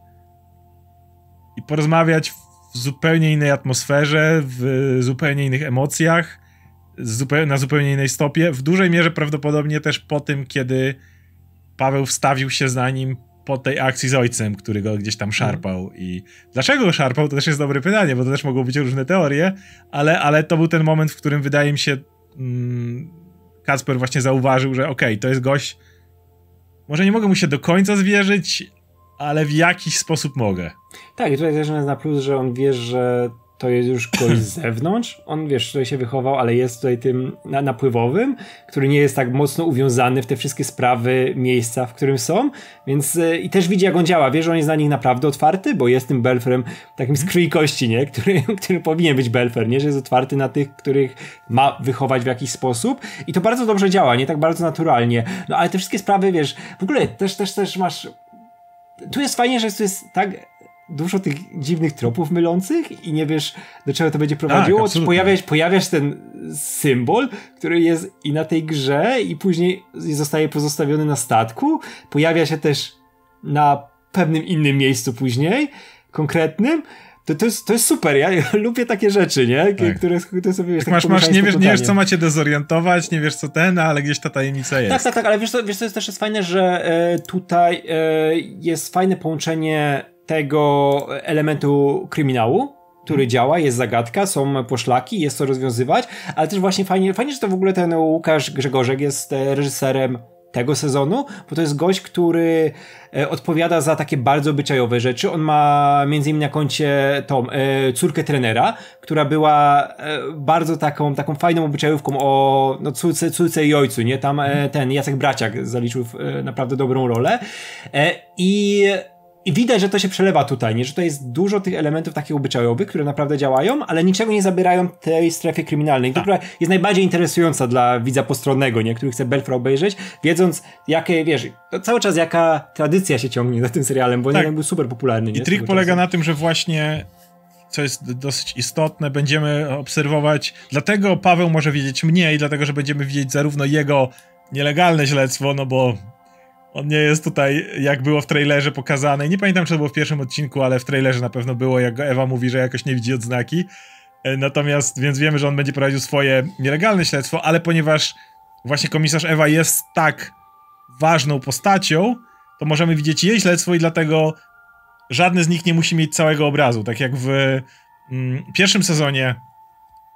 i porozmawiać w zupełnie innej atmosferze, w zupełnie innych emocjach, zupeł- na zupełnie innej stopie. W dużej mierze prawdopodobnie też po tym, kiedy Paweł wstawił się za nim po tej akcji z ojcem, który go gdzieś tam szarpał. Mm. I dlaczego go szarpał, to też jest dobre pytanie, bo to też mogą być różne teorie, ale, ale to był ten moment, w którym wydaje mi się mm, Kacper właśnie zauważył, że okej, to jest gość, może nie mogę mu się do końca zwierzyć, ale w jakiś sposób mogę. Tak, i tutaj też jest na plus, że on wie, że to jest już ktoś z zewnątrz. On, wiesz, tutaj się wychował, ale jest tutaj tym na, napływowym, który nie jest tak mocno uwiązany w te wszystkie sprawy miejsca, w którym są, więc yy, i też widzi, jak on działa. Wie, że on jest na nich naprawdę otwarty, bo jest tym Belfrem takim z krwi kości, nie? Który, który powinien być Belfer, nie? Że jest otwarty na tych, których ma wychować w jakiś sposób i to bardzo dobrze działa, nie? Tak bardzo naturalnie. No ale te wszystkie sprawy, wiesz, w ogóle też, też, też masz... Tu jest fajnie, że tu jest tak... dużo tych dziwnych tropów mylących i nie wiesz, do czego to będzie prowadziło. Tak, pojawiasz, pojawiasz ten symbol, który jest i na tej grze i później zostaje pozostawiony na statku. Pojawia się też na pewnym innym miejscu później, konkretnym. To, to, jest, to jest super, ja lubię takie rzeczy, nie? K- tak. które, które sobie wiesz, tak masz, masz nie, wiesz, nie wiesz, co macie dezorientować, nie wiesz, co ten, ale gdzieś ta tajemnica jest. Tak, tak, tak, ale wiesz, co, wiesz, co jest też jest fajne, że e, tutaj e, jest fajne połączenie tego elementu kryminału, który hmm. działa, jest zagadka, są poszlaki, jest co rozwiązywać, ale też właśnie fajnie, fajnie, że to w ogóle ten Łukasz Grzegorzek jest reżyserem tego sezonu, bo to jest gość, który odpowiada za takie bardzo obyczajowe rzeczy. On ma między innymi na koncie tą e, Córkę trenera, która była e, bardzo taką taką fajną obyczajówką o no, córce, córce i ojcu, nie? Tam e, ten Jacek Braciak zaliczył e, naprawdę dobrą rolę. E, I I widać, że to się przelewa tutaj, nie? Że tutaj jest dużo tych elementów takich obyczajowych, które naprawdę działają, ale niczego nie zabierają tej strefie kryminalnej, tak. Która jest najbardziej interesująca dla widza postronnego, nie? Który chce Belfra obejrzeć, wiedząc jakie, wiesz, to cały czas jaka tradycja się ciągnie za tym serialem, bo tak. On był super popularny. Nie? I trik polega czasu. na tym, że właśnie, co jest dosyć istotne, będziemy obserwować, dlatego Paweł może wiedzieć mniej, dlatego, że będziemy widzieć zarówno jego nielegalne śledztwo, no bo on nie jest tutaj, jak było w trailerze pokazane. Nie pamiętam, czy to było w pierwszym odcinku, ale w trailerze na pewno było, jak Ewa mówi, że jakoś nie widzi odznaki. Natomiast, więc wiemy, że on będzie prowadził swoje nielegalne śledztwo, ale ponieważ właśnie komisarz Ewa jest tak ważną postacią, to możemy widzieć jej śledztwo i dlatego żadne z nich nie musi mieć całego obrazu. Tak jak w mm, pierwszym sezonie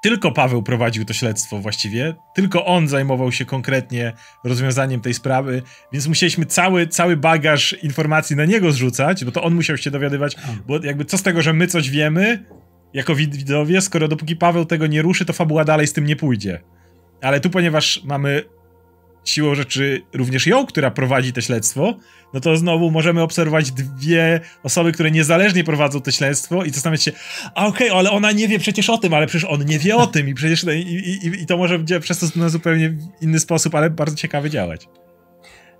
tylko Paweł prowadził to śledztwo właściwie, tylko on zajmował się konkretnie rozwiązaniem tej sprawy, więc musieliśmy cały, cały bagaż informacji na niego zrzucać, bo to on musiał się dowiadywać, bo jakby co z tego, że my coś wiemy jako widzowie, skoro dopóki Paweł tego nie ruszy, to fabuła dalej z tym nie pójdzie. Ale tu, ponieważ mamy siłą rzeczy również ją, która prowadzi to śledztwo, no to znowu możemy obserwować dwie osoby, które niezależnie prowadzą to śledztwo i zastanawiać się, a okej, okay, ale ona nie wie przecież o tym, ale przecież on nie wie o tym i przecież i, i, i to może przez to na zupełnie inny sposób, ale bardzo ciekawie działać.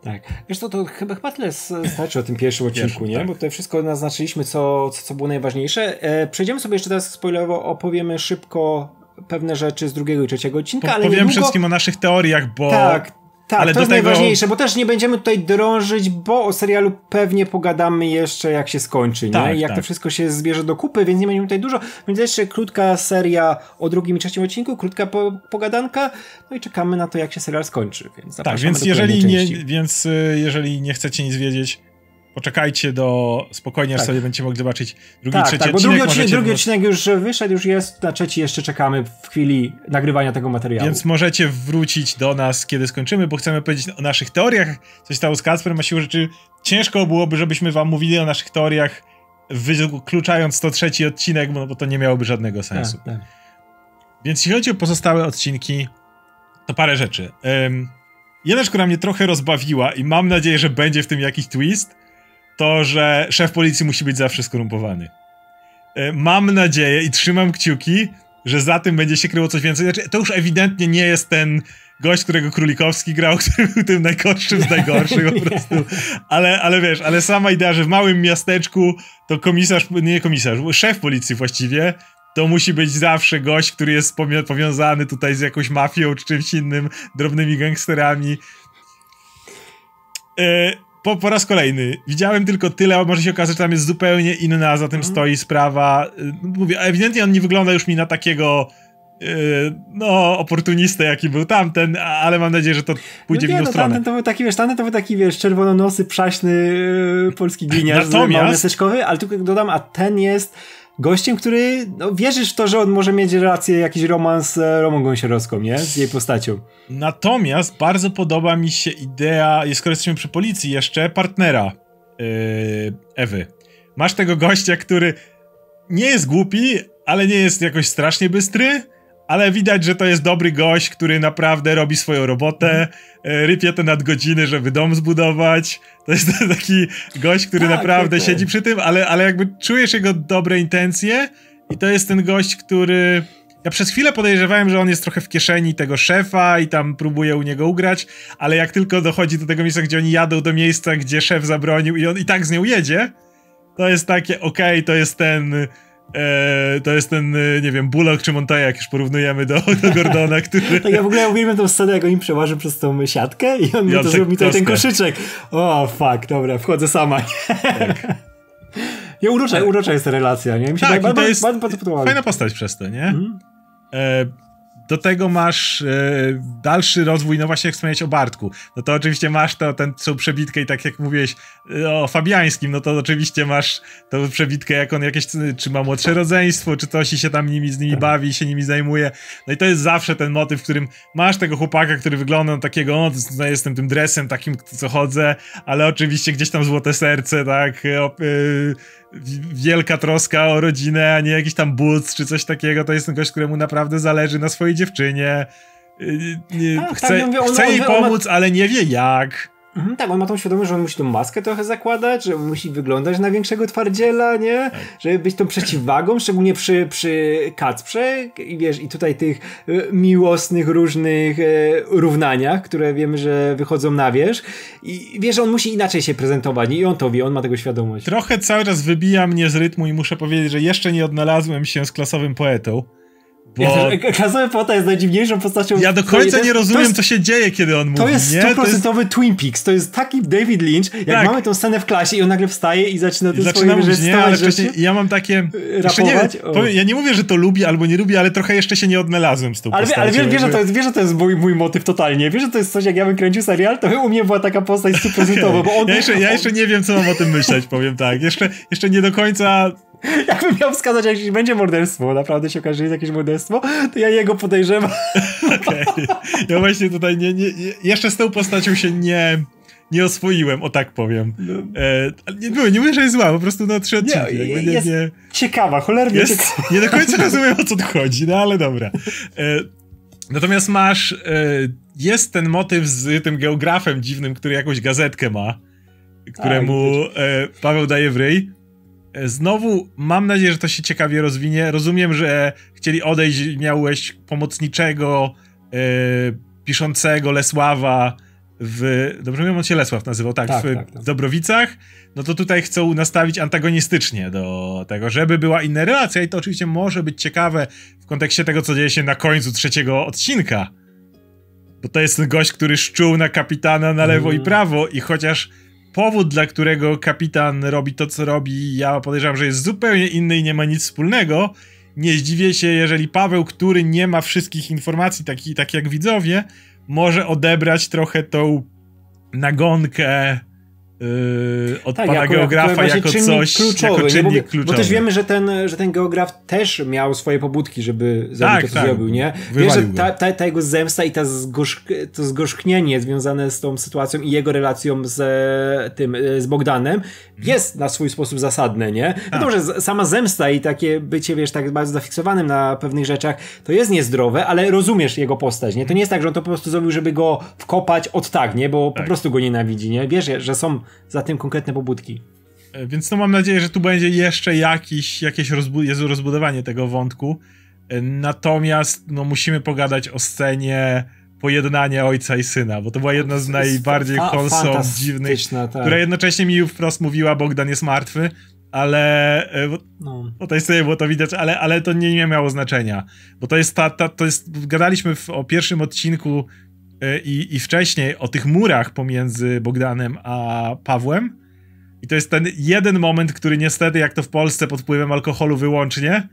Tak. Wiesz co, to chyba, chyba tyle starczy o tym pierwszym odcinku, nie? Tak. Bo tutaj wszystko naznaczyliśmy, co, co, co było najważniejsze. E, przejdziemy sobie jeszcze teraz spoilerowo, opowiemy szybko pewne rzeczy z drugiego i trzeciego odcinka, po, ale powiem wszystkim o naszych teoriach, bo... Tak. Tak, ale to jest tego... najważniejsze, bo też nie będziemy tutaj drążyć, bo o serialu pewnie pogadamy jeszcze, jak się skończy, nie? Tak, jak tak. to wszystko się zbierze do kupy, więc nie będziemy tutaj dużo. Więc jeszcze krótka seria o drugim i trzecim odcinku, krótka po- pogadanka, no i czekamy na to, jak się serial skończy. Więc tak, więc, jeżeli nie, więc jeżeli nie chcecie nic wiedzieć, poczekajcie do spokojnie, aż tak. sobie będziecie mogli zobaczyć drugi tak, trzeci tak, odcinek. Bo drugi, odcinek, drugi odcinek już wyszedł, już jest, na trzeci jeszcze czekamy w chwili nagrywania tego materiału. Więc możecie wrócić do nas, kiedy skończymy, bo chcemy powiedzieć o naszych teoriach, co się stało z Kacperem, a siłą rzeczy ciężko byłoby, żebyśmy wam mówili o naszych teoriach, wykluczając to trzeci odcinek, bo to nie miałoby żadnego sensu. Tak, tak. Więc jeśli chodzi o pozostałe odcinki, to parę rzeczy. Um, jedna, która mnie trochę rozbawiła i mam nadzieję, że będzie w tym jakiś twist, to, że szef policji musi być zawsze skorumpowany. Mam nadzieję i trzymam kciuki, że za tym będzie się kryło coś więcej. Znaczy, to już ewidentnie nie jest ten gość, którego Królikowski grał, który był tym najgorszym z najgorszych po prostu. Ale, ale wiesz, ale sama idea, że w małym miasteczku to komisarz, nie komisarz, szef policji właściwie, to musi być zawsze gość, który jest powiązany tutaj z jakąś mafią czy czymś innym, drobnymi gangsterami. Yy... Po, po raz kolejny. Widziałem tylko tyle, może się okazać, że tam jest zupełnie inna, za tym mm. stoi sprawa. Mówię, ewidentnie on nie wygląda już mi na takiego yy, no, oportunistę, jaki był tamten, ale mam nadzieję, że to pójdzie no nie, w inną no, stronę. Tamten to był taki, wiesz, tamten to był taki, wiesz, czerwononosy, przaśny yy, polski gliniarz małomesteczkowy, ale tylko dodam, a ten jest gościem, który, no, wierzysz w to, że on może mieć relację, jakiś romans z Romą Gąsiorowską, nie? Z jej postacią. Natomiast bardzo podoba mi się idea, skoro jesteśmy przy policji jeszcze, partnera. yy, Ewy. Masz tego gościa, który nie jest głupi, ale nie jest jakoś strasznie bystry, ale widać, że to jest dobry gość, który naprawdę robi swoją robotę, mm. rypie te nadgodziny, żeby dom zbudować. To jest taki gość, który tak, naprawdę tak, tak. siedzi przy tym, ale, ale jakby czujesz jego dobre intencje i to jest ten gość, który... Ja przez chwilę podejrzewałem, że on jest trochę w kieszeni tego szefa i tam próbuje u niego ugrać, ale jak tylko dochodzi do tego miejsca, gdzie oni jadą do miejsca, gdzie szef zabronił i on i tak z nią jedzie, to jest takie, okej, okay, to jest ten... Eee, to jest ten, nie wiem, Bullock czy Montajak, już porównujemy do, do Gordona, który... Tak, ja w ogóle uwielbiam tą scenę, jak on przełaży przez tą siatkę i on, I on to zrobi ten koszyczek. O, fuck, dobra, wchodzę sama. Tak. Ja urocza, tak. urocza jest ta relacja, nie? Mi się tak, bardzo, to jest bardzo, bardzo podoba. Fajna postać przez to, nie? Mhm. E, do tego masz e, dalszy rozwój, no właśnie jak wspomniałeś o Bartku, no to oczywiście masz to, ten, tą przebitkę i tak jak mówiłeś o Fabiańskim, no to oczywiście masz tą przebitkę, jak on jakieś, czy ma młodsze rodzeństwo, czy coś i się tam nimi, z nimi bawi i się nimi zajmuje, no i to jest zawsze ten motyw, w którym masz tego chłopaka, który wygląda na takiego, no, no jestem tym dresem takim, co chodzę, ale oczywiście gdzieś tam złote serce, tak, yy, wielka troska o rodzinę, a nie jakiś tam buc czy coś takiego. To jest ten gość, któremu naprawdę zależy na swojej dziewczynie. A, chce tak, ja mówię, on, chce on, jej on, pomóc, on ma... ale nie wie jak. Mhm, tak, on ma tą świadomość, że on musi tą maskę trochę zakładać, że musi wyglądać na większego twardziela, nie? Tak. Żeby być tą przeciwwagą, szczególnie przy, przy Kacprze i wiesz, i tutaj tych miłosnych różnych e, równaniach, które wiemy, że wychodzą na wierzch i wiesz, on musi inaczej się prezentować, nie? I on to wie, on ma tego świadomość. Trochę cały czas wybija mnie z rytmu i muszę powiedzieć, że jeszcze nie odnalazłem się z klasowym poetą. Bo... Ja, klasowy poeta jest najdziwniejszą postacią. Ja do końca ten, nie rozumiem, jest, co się dzieje, kiedy on mówi. To jest stuprocentowy jest... Twin Peaks. To jest taki David Lynch. Jak tak. mamy tą scenę w klasie i on nagle wstaje i zaczyna te zaczyna swoje rzeczy. Nie, ale wcześniej ja mam takie... Rapować? Nie, powiem, ja nie mówię, że to lubię albo nie lubię, ale trochę jeszcze się nie odnalazłem z tą ale, postacią. Ale wiesz, wiesz, że to jest, wiesz, że to jest mój, mój motyw totalnie. Wiesz, że to jest coś, jak ja bym kręcił serial, to u mnie była taka postać stuprocentowa. Bo on, ja, jeszcze, ja jeszcze nie wiem, co mam o tym myśleć, powiem tak. Jeszcze, jeszcze nie do końca... Jakbym miał wskazać, jak się będzie morderstwo, naprawdę się okaże, że jest jakieś morderstwo, to ja jego podejrzewam. Okej. Okay. Ja właśnie tutaj nie, nie, jeszcze z tą postacią się nie, nie oswoiłem, o tak powiem. E, nie, nie, nie mówię, że jest zła, po prostu na trzy odcinki. Nie, nie, jest nie, ciekawa, cholernie jest, ciekawa. Nie do końca rozumiem, o co tu chodzi, no ale dobra. E, natomiast masz, e, jest ten motyw z tym geografem dziwnym, który jakąś gazetkę ma, któremu A, e, Paweł daje w ryj. Znowu mam nadzieję, że to się ciekawie rozwinie. Rozumiem, że chcieli odejść, miałeś pomocniczego yy, piszącego Lesława w... Dobrze wiem, on się Lesław nazywał, tak, tak w tak, tak. Dobrowicach. No to tutaj chcą nastawić antagonistycznie do tego, żeby była inna relacja i to oczywiście może być ciekawe w kontekście tego, co dzieje się na końcu trzeciego odcinka. Bo to jest ten gość, który szczuł na kapitana na lewo mm. i prawo i chociaż... Powód, dla którego kapitan robi to, co robi, ja podejrzewam, że jest zupełnie inny i nie ma nic wspólnego. Nie zdziwię się, jeżeli Paweł, który nie ma wszystkich informacji, taki, tak jak widzowie, może odebrać trochę tą nagonkę Yy, od tak, pana jako, geografa jako, jako czynnik coś, kluczowy, jako czynnik nie? Bo, kluczowy. Bo też wiemy, że ten, że ten geograf też miał swoje pobudki, żeby tak, to tak, zrobił, nie? Wiesz, że ta, ta, ta jego zemsta i ta zgorzk to zgorzknienie związane z tą sytuacją i jego relacją z tym, z Bogdanem jest na swój sposób zasadne, nie? No dobrze, sama zemsta i takie bycie, wiesz, tak bardzo zafiksowanym na pewnych rzeczach, to jest niezdrowe, ale rozumiesz jego postać, nie? To nie jest tak, że on to po prostu zrobił, żeby go wkopać od tak, nie? Bo tak. po prostu go nienawidzi, nie? Wiesz, że są za tym konkretne pobudki. Więc no mam nadzieję, że tu będzie jeszcze jakiś, jakieś rozbu rozbudowanie tego wątku. Natomiast no musimy pogadać o scenie pojednania ojca i syna, bo to była jedna z najbardziej konsol dziwnych, tak. która jednocześnie mi wprost mówiła, Bogdan jest martwy, ale bo, no. bo tutaj sobie było to widać, ale, ale to nie, nie miało znaczenia. Bo to jest ta, ta to jest, gadaliśmy w, o pierwszym odcinku I, i wcześniej o tych murach pomiędzy Bogdanem a Pawłem i to jest ten jeden moment, który niestety jak to w Polsce pod wpływem alkoholu wyłącznie,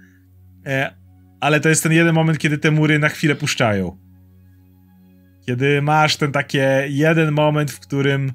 ale to jest ten jeden moment, kiedy te mury na chwilę puszczają, kiedy masz ten taki jeden moment, w którym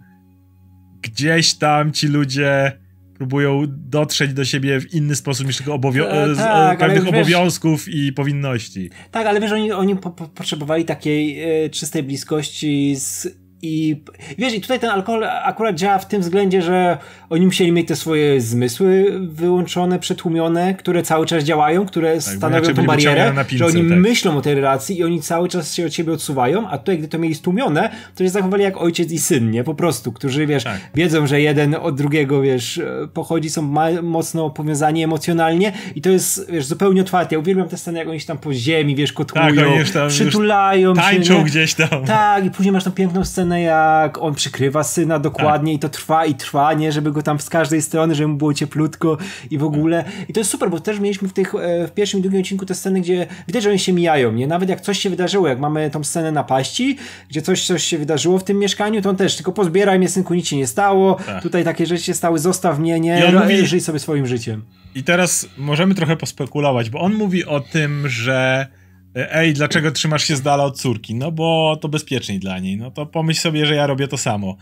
gdzieś tam ci ludzie próbują dotrzeć do siebie w inny sposób niż tylko obowią- tak, pewnych obowiązków wiesz, i powinności. Tak, ale wiesz, oni, oni po, po, potrzebowali takiej e, czystej bliskości z I wiesz, i tutaj ten alkohol akurat działa w tym względzie, że oni musieli mieć te swoje zmysły wyłączone, przetłumione, które cały czas działają, które tak, stanowią tą barierę, na pince, że oni tak. myślą o tej relacji i oni cały czas się od siebie odsuwają, a tutaj, gdy to mieli stłumione, to się zachowali jak ojciec i syn, nie? Po prostu, którzy, wiesz, tak. wiedzą, że jeden od drugiego, wiesz, pochodzi, są mocno powiązani emocjonalnie i to jest, wiesz, zupełnie otwarte. Ja uwielbiam tę scenę, jak oni się tam po ziemi, wiesz, kotłują, tak, tam, przytulają się, tańczą gdzieś tam. Tak, i później masz tą piękną scenę, jak on przykrywa syna dokładnie tak. i to trwa i trwa, nie? Żeby go tam z każdej strony, żeby mu było cieplutko i w ogóle. I to jest super, bo też mieliśmy w tych w pierwszym i drugim odcinku te sceny, gdzie widać, że oni się mijają, nie? Nawet jak coś się wydarzyło, jak mamy tą scenę napaści, gdzie coś, coś się wydarzyło w tym mieszkaniu, to on też tylko pozbieraj mnie, synku, nic się nie stało, tak. tutaj takie rzeczy się stały, zostaw mnie, nie? I mówi... Żyj sobie swoim życiem. I teraz możemy trochę pospekulować, bo on mówi o tym, że ej, dlaczego trzymasz się z dala od córki? No bo to bezpieczniej dla niej. No to pomyśl sobie, że ja robię to samo.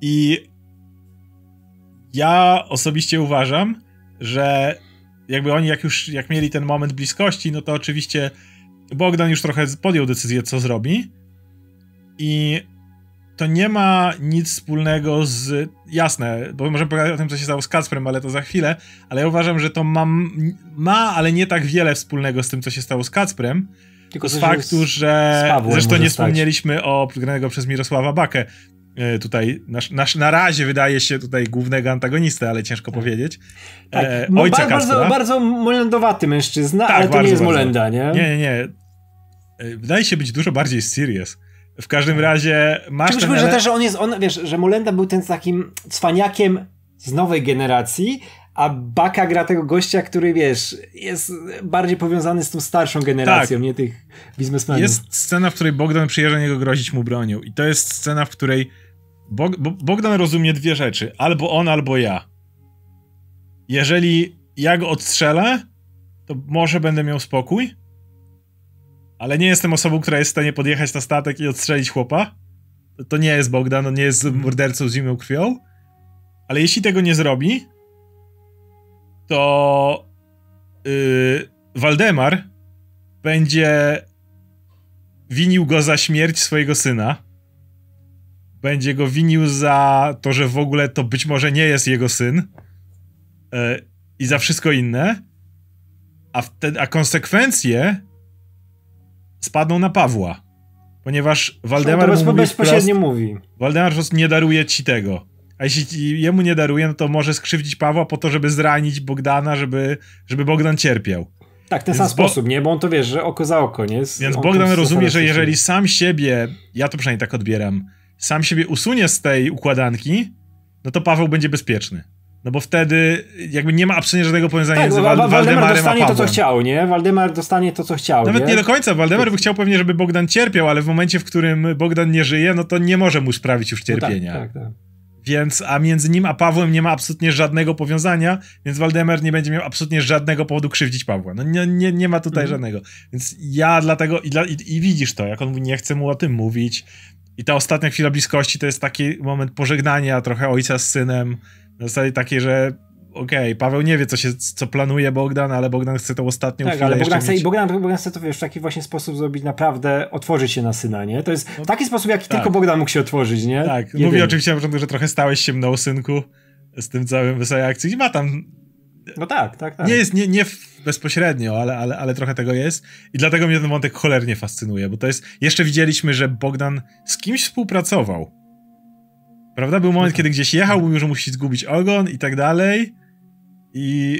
I ja osobiście uważam, że jakby oni jak już jak mieli ten moment bliskości, no to oczywiście Bogdan już trochę podjął decyzję, co zrobi. I to nie ma nic wspólnego z... Jasne, bo możemy powiedzieć o tym, co się stało z Kacprem, ale to za chwilę. Ale ja uważam, że to ma, ma ale nie tak wiele wspólnego z tym, co się stało z Kacprem. Tylko z faktu, że z zresztą nie wspomnieliśmy stać. o granego przez Mirosława Bakę. Yy, tutaj nasz, nasz, na razie wydaje się tutaj głównego antagonistę, ale ciężko tak. powiedzieć. Tak. E, no, ojca bardzo, Kacpra. Bardzo molendowaty mężczyzna, tak, ale to bardzo, nie jest bardzo. molenda, nie? Nie, nie, nie. Yy, wydaje się być dużo bardziej serious. W każdym razie masz Czegoś ten... Myślę, że też on jest, on, wiesz, że Molenda był ten takim cwaniakiem z nowej generacji, a Baka gra tego gościa, który, wiesz, jest bardziej powiązany z tą starszą generacją, tak. nie tych biznesmenów. Jest scena, w której Bogdan przyjeżdża niego grozić mu bronią i to jest scena, w której Bog... Bogdan rozumie dwie rzeczy. Albo on, albo ja. Jeżeli ja go odstrzelę, to może będę miał spokój, ale nie jestem osobą, która jest w stanie podjechać na statek i odstrzelić chłopa. To nie jest Bogdan, on nie jest mordercą z zimną krwią. Ale jeśli tego nie zrobi, to yy, Waldemar będzie winił go za śmierć swojego syna. Będzie go winił za to, że w ogóle to być może nie jest jego syn. Yy, I za wszystko inne. A, wtedy, a konsekwencje spadną na Pawła, ponieważ Waldemar no, mu mówi bezpośrednio wprost, mówi. Waldemar po prostu nie daruje ci tego. A jeśli jemu nie daruje, no to może skrzywdzić Pawła po to, żeby zranić Bogdana, żeby, żeby Bogdan cierpiał. Tak, ten więc sam sposób, nie? Bo on to wiesz, że oko za oko, nie? Z, więc Bogdan rozumie, że jeżeli sam siebie, ja to przynajmniej tak odbieram, sam siebie usunie z tej układanki, no to Paweł będzie bezpieczny. No bo wtedy jakby nie ma absolutnie żadnego powiązania tak, między Wal Waldemarem Waldemar dostanie a to, co chciał, nie? Waldemar dostanie to, co chciał. Nawet nie, nie do końca. Waldemar by chciał pewnie, żeby Bogdan cierpiał, ale w momencie, w którym Bogdan nie żyje, no to nie może mu sprawić już cierpienia. No tak, tak, tak. Więc, a między nim a Pawłem nie ma absolutnie żadnego powiązania, więc Waldemar nie będzie miał absolutnie żadnego powodu krzywdzić Pawła. No nie, nie, nie ma tutaj mhm. żadnego. Więc ja dlatego, i, dla, i, i widzisz to, jak on mówi, nie chce mu o tym mówić. I ta ostatnia chwila bliskości to jest taki moment pożegnania trochę ojca z synem. Na zasadzie takiej, że okej, okay, Paweł nie wie, co, się, co planuje Bogdan, ale Bogdan chce tą ostatnią tak, chwilę ale Bogdan chce, mieć... Bogdan, Bogdan chce to wiesz, w taki właśnie sposób zrobić naprawdę, otworzyć się na syna, nie? To jest w taki sposób, jaki tak. tylko Bogdan mógł się otworzyć, nie? Tak, Jedynie. Mówi oczywiście na początku, że trochę stałeś się mną, synku, z tym całym wesołej akcji i ma tam... No tak, tak, tak. Nie jest, nie, nie bezpośrednio, ale, ale, ale trochę tego jest i dlatego mnie ten wątek cholernie fascynuje, bo to jest... Jeszcze widzieliśmy, że Bogdan z kimś współpracował. Prawda? Był moment, kiedy gdzieś jechał, mówił, że musi zgubić ogon i tak dalej. I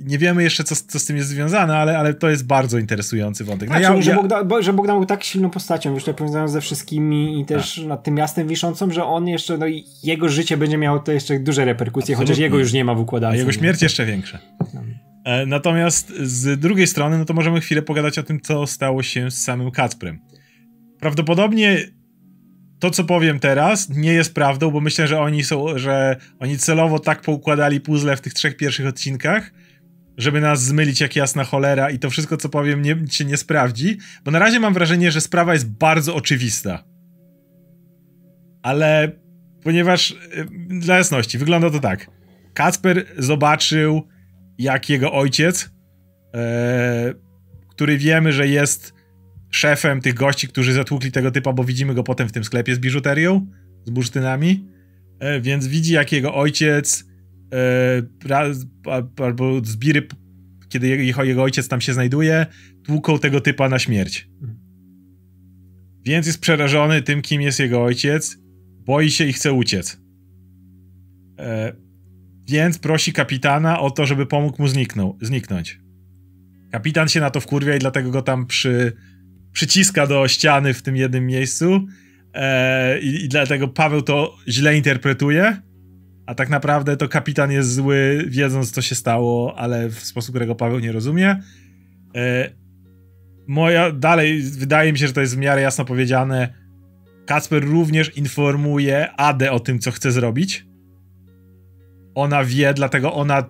nie wiemy jeszcze, co, co z tym jest związane, ale, ale to jest bardzo interesujący wątek. No tak, ja, że, ja... Bogdan, bo, że Bogdan był tak silną postacią, już tak powiązaną ze wszystkimi i też A. nad tym miastem wiszącą, że on jeszcze, no i jego życie będzie miało to jeszcze duże reperkusje, Absolutnie. chociaż jego już nie ma w układance. A jego śmierć jeszcze większa. E, natomiast z drugiej strony, no to możemy chwilę pogadać o tym, co stało się z samym Kacprem. Prawdopodobnie to, co powiem teraz, nie jest prawdą, bo myślę, że oni są, że oni celowo tak poukładali puzzle w tych trzech pierwszych odcinkach, żeby nas zmylić jak jasna cholera i to wszystko, co powiem, nie, się nie sprawdzi, bo na razie mam wrażenie, że sprawa jest bardzo oczywista. Ale ponieważ, dla jasności, wygląda to tak. Kacper zobaczył, jak jego ojciec, yy, który wiemy, że jest szefem tych gości, którzy zatłukli tego typa, bo widzimy go potem w tym sklepie z biżuterią, z bursztynami, e, więc widzi, jak jego ojciec e, raz, a, albo zbiry, kiedy jego, jego ojciec tam się znajduje, tłuką tego typa na śmierć. Więc jest przerażony tym, kim jest jego ojciec, boi się i chce uciec. E, więc prosi kapitana o to, żeby pomógł mu zniknął, zniknąć. Kapitan się na to wkurwia i dlatego go tam przy, przyciska do ściany w tym jednym miejscu e, i, i dlatego Paweł to źle interpretuje, a tak naprawdę to kapitan jest zły, wiedząc, co się stało, ale w sposób, którego Paweł nie rozumie. E, moja, dalej wydaje mi się, że to jest w miarę jasno powiedziane. Kacper również informuje Adę o tym, co chce zrobić. Ona wie, dlatego ona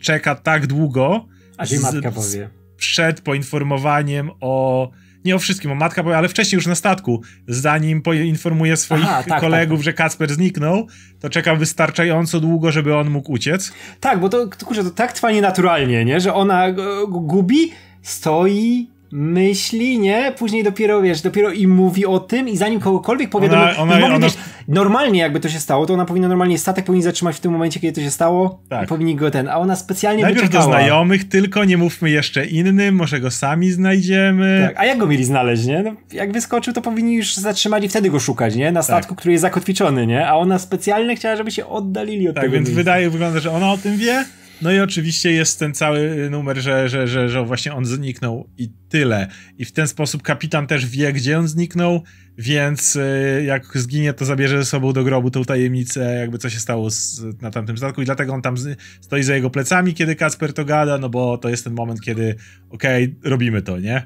czeka tak długo. A z, matka powie. Przed poinformowaniem o... Nie o wszystkim, o matka powie, ale wcześniej już na statku. Zanim poinformuje swoich Aha, tak, kolegów, tak. że Kacper zniknął, to czeka wystarczająco długo, żeby on mógł uciec. Tak, bo to, kurczę, to tak trwa nienaturalnie, nie? Że ona gubi, stoi... myśli, nie? Później dopiero, wiesz, dopiero i mówi o tym i zanim kogokolwiek powiadomi... Ona, ona, ona... Wiesz, normalnie jakby to się stało, to ona powinna normalnie statek powinien zatrzymać w tym momencie, kiedy to się stało, tak. I powinni go ten, a ona specjalnie najpierw wyczekała. Do znajomych tylko, nie mówmy jeszcze innym, może go sami znajdziemy. Tak, a jak go mieli znaleźć, nie? No, jak wyskoczył, to powinni już zatrzymać i wtedy go szukać, nie? Na statku, tak. który jest zakotwiczony, nie? A ona specjalnie chciała, żeby się oddalili od tak, tego. Tak, więc miejsca. Wydaje, wygląda, że ona o tym wie. No i oczywiście jest ten cały numer, że, że, że, że właśnie on zniknął i tyle. I w ten sposób kapitan też wie, gdzie on zniknął, więc jak zginie, to zabierze ze sobą do grobu tą tajemnicę, jakby co się stało z, na tamtym statku i dlatego on tam stoi za jego plecami, kiedy Kacper to gada, no bo to jest ten moment, kiedy okej, okay, robimy to, nie?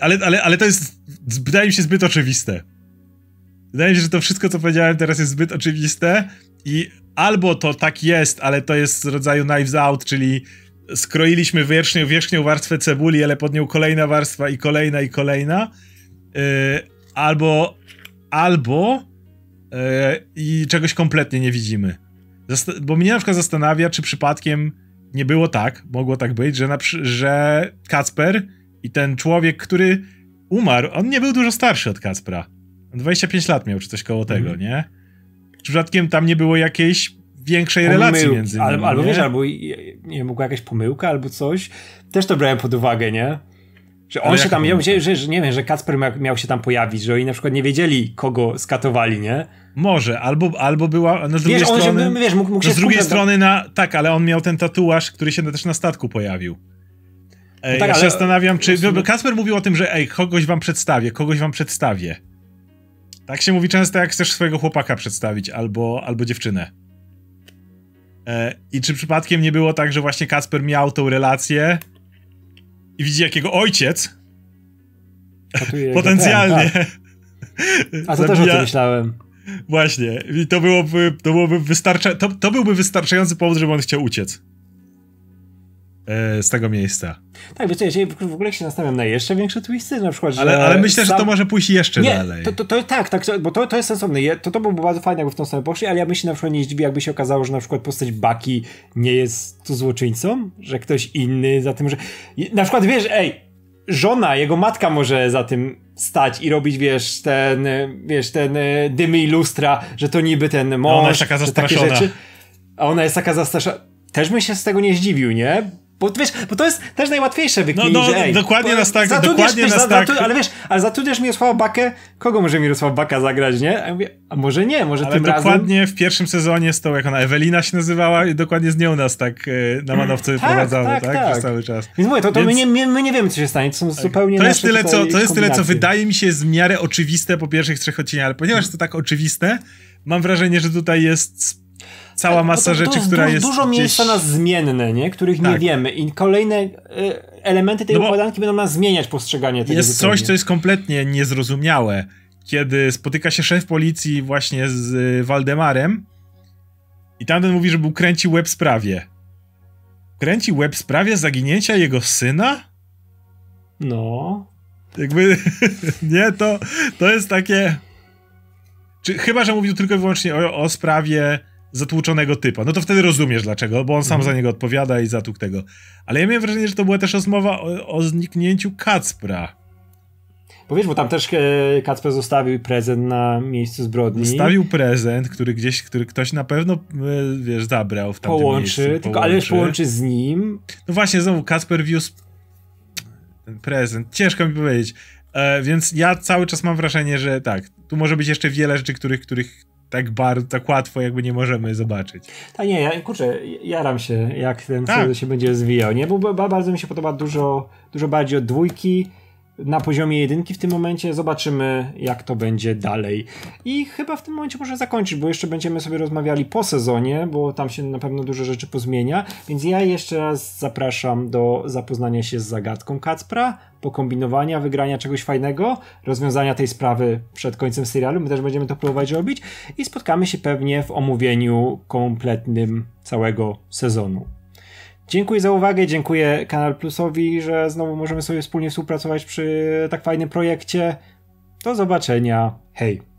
Ale, ale, ale to jest, wydaje mi się, zbyt oczywiste. Wydaje mi się, że to wszystko, co powiedziałem teraz, jest zbyt oczywiste i albo to tak jest, ale to jest z rodzaju Knife's Out, czyli skroiliśmy wierzchnią, wierzchnią warstwę cebuli, ale pod nią kolejna warstwa i kolejna i kolejna. Yy, albo albo yy, i czegoś kompletnie nie widzimy. Zasta- bo mnie na przykład zastanawia, czy przypadkiem nie było tak, mogło tak być, że, na przy- że Kacper i ten człowiek, który umarł, on nie był dużo starszy od Kacpra. dwadzieścia pięć lat miał, czy coś koło mm. tego, nie? Przypadkiem tam nie było jakiejś większej pomyłki, relacji między nimi. Albo, albo wiesz, albo nie mogła jakaś pomyłka, albo coś. Też to brałem pod uwagę, nie? Że on ale się tam miał, że, że, że nie wiem, że Kacper miał, miał się tam pojawić, że oni na przykład nie wiedzieli, kogo skatowali, nie? Może, albo, albo była no z drugiej wiesz, strony. Się, wiesz, mógł, mógł no z drugiej strony na. Tak, ale on miał ten tatuaż, który się też na statku pojawił. Ej, no tak, ja ale, się zastanawiam, czy. Sumie... Kacper mówił o tym, że ej, kogoś wam przedstawię, kogoś wam przedstawię. Tak się mówi często, jak chcesz swojego chłopaka przedstawić, albo, albo dziewczynę. E, I czy przypadkiem nie było tak, że właśnie Kacper miał tą relację i widzi, jak jego ojciec potencjalnie... Ten, tak. A to też o tym myślałem. Właśnie. I to byłoby, to byłoby wystarcza... to, to byłby wystarczający powód, żeby on chciał uciec. Z tego miejsca. Tak, wiecie, ja się w ogóle się nastawiam na jeszcze większe twisty, na przykład, że ale, ale myślę, sam... że to może pójść jeszcze nie, dalej. To, to, to, tak, tak, bo to, to jest sensowne. Ja, to, to byłoby bardzo fajne, jakby w tą stronę poszli, ale ja bym się na przykład nie zdziwił, jakby się okazało, że na przykład postać Baki nie jest tu złoczyńcą, że ktoś inny za tym, że... Na przykład, wiesz, ej, żona, jego matka może za tym stać i robić, wiesz, ten, wiesz, ten dymy i lustra, że to niby ten mąż, no ona jest taka zastraszona. Takie rzeczy, a ona jest taka zastraszona. Też bym się z tego nie zdziwił, nie? Bo wiesz, bo to jest też najłatwiejsze wykminić, no, no, że ej, dokładnie nas tak, dokładnie nas tak. Za, za, ale wiesz, ale zatrudniasz Mirosława Bakę, kogo może Mirosław Baka zagrać, nie? A, ja mówię, a może nie, może ale tym dokładnie razem. Dokładnie w pierwszym sezonie z tą, jak ona Ewelina się nazywała, i dokładnie z nią nas tak y, na manowce wyprowadzano, tak, tak, tak, tak? Przez cały czas. Więc mówię, to, to Więc... my, nie, my, my nie wiemy, co się stanie, to są tak. zupełnie to jest tyle, co, to jest tyle, co wydaje mi się jest w miarę oczywiste po pierwszych trzech odcieniach, ale ponieważ to tak oczywiste, mam wrażenie, że tutaj jest... Cała masa to, to, to rzeczy, która du- jest dużo gdzieś... miejsca na zmienne, nie? Których tak. nie wiemy i kolejne y, elementy tej no układanki będą nas zmieniać postrzeganie tego. Jest zupełnie. Coś, co jest kompletnie niezrozumiałe. Kiedy spotyka się szef policji właśnie z y, Waldemarem i tamten mówi, że był kręci łeb sprawie. Kręci łeb sprawie zaginięcia jego syna? No. Jakby, nie, to, to jest takie... Czy, chyba, że mówił tylko i wyłącznie o, o sprawie zatłuczonego typa. No to wtedy rozumiesz dlaczego, bo on sam mhm. za niego odpowiada i zatłukł tego. Ale ja miałem wrażenie, że to była też rozmowa o, o zniknięciu Kacpra. Bo wiesz, bo tam też Kacper zostawił prezent na miejscu zbrodni. Zostawił prezent, który gdzieś, który ktoś na pewno, wiesz, zabrał w tamtym połączy, miejscu. Tylko, połączy, ale połączy z nim. No właśnie, znowu Kacper wiózł prezent. Ciężko mi powiedzieć. E, więc ja cały czas mam wrażenie, że tak, tu może być jeszcze wiele rzeczy, których, których tak bardzo, tak łatwo jakby nie możemy zobaczyć. Tak, nie, ja, kurczę, jaram się, jak ten tak. się będzie rozwijał, nie? Bo bardzo mi się podoba dużo, dużo bardziej od dwójki. Na poziomie jedynki w tym momencie zobaczymy, jak to będzie dalej. I chyba w tym momencie może zakończyć, bo jeszcze będziemy sobie rozmawiali po sezonie, bo tam się na pewno dużo rzeczy pozmienia, więc ja jeszcze raz zapraszam do zapoznania się z zagadką Kacpra, pokombinowania, wygrania czegoś fajnego, rozwiązania tej sprawy przed końcem serialu. My też będziemy to próbować robić i spotkamy się pewnie w omówieniu kompletnym całego sezonu. Dziękuję za uwagę, dziękuję Kanal Plusowi, że znowu możemy sobie wspólnie współpracować przy tak fajnym projekcie. Do zobaczenia, hej!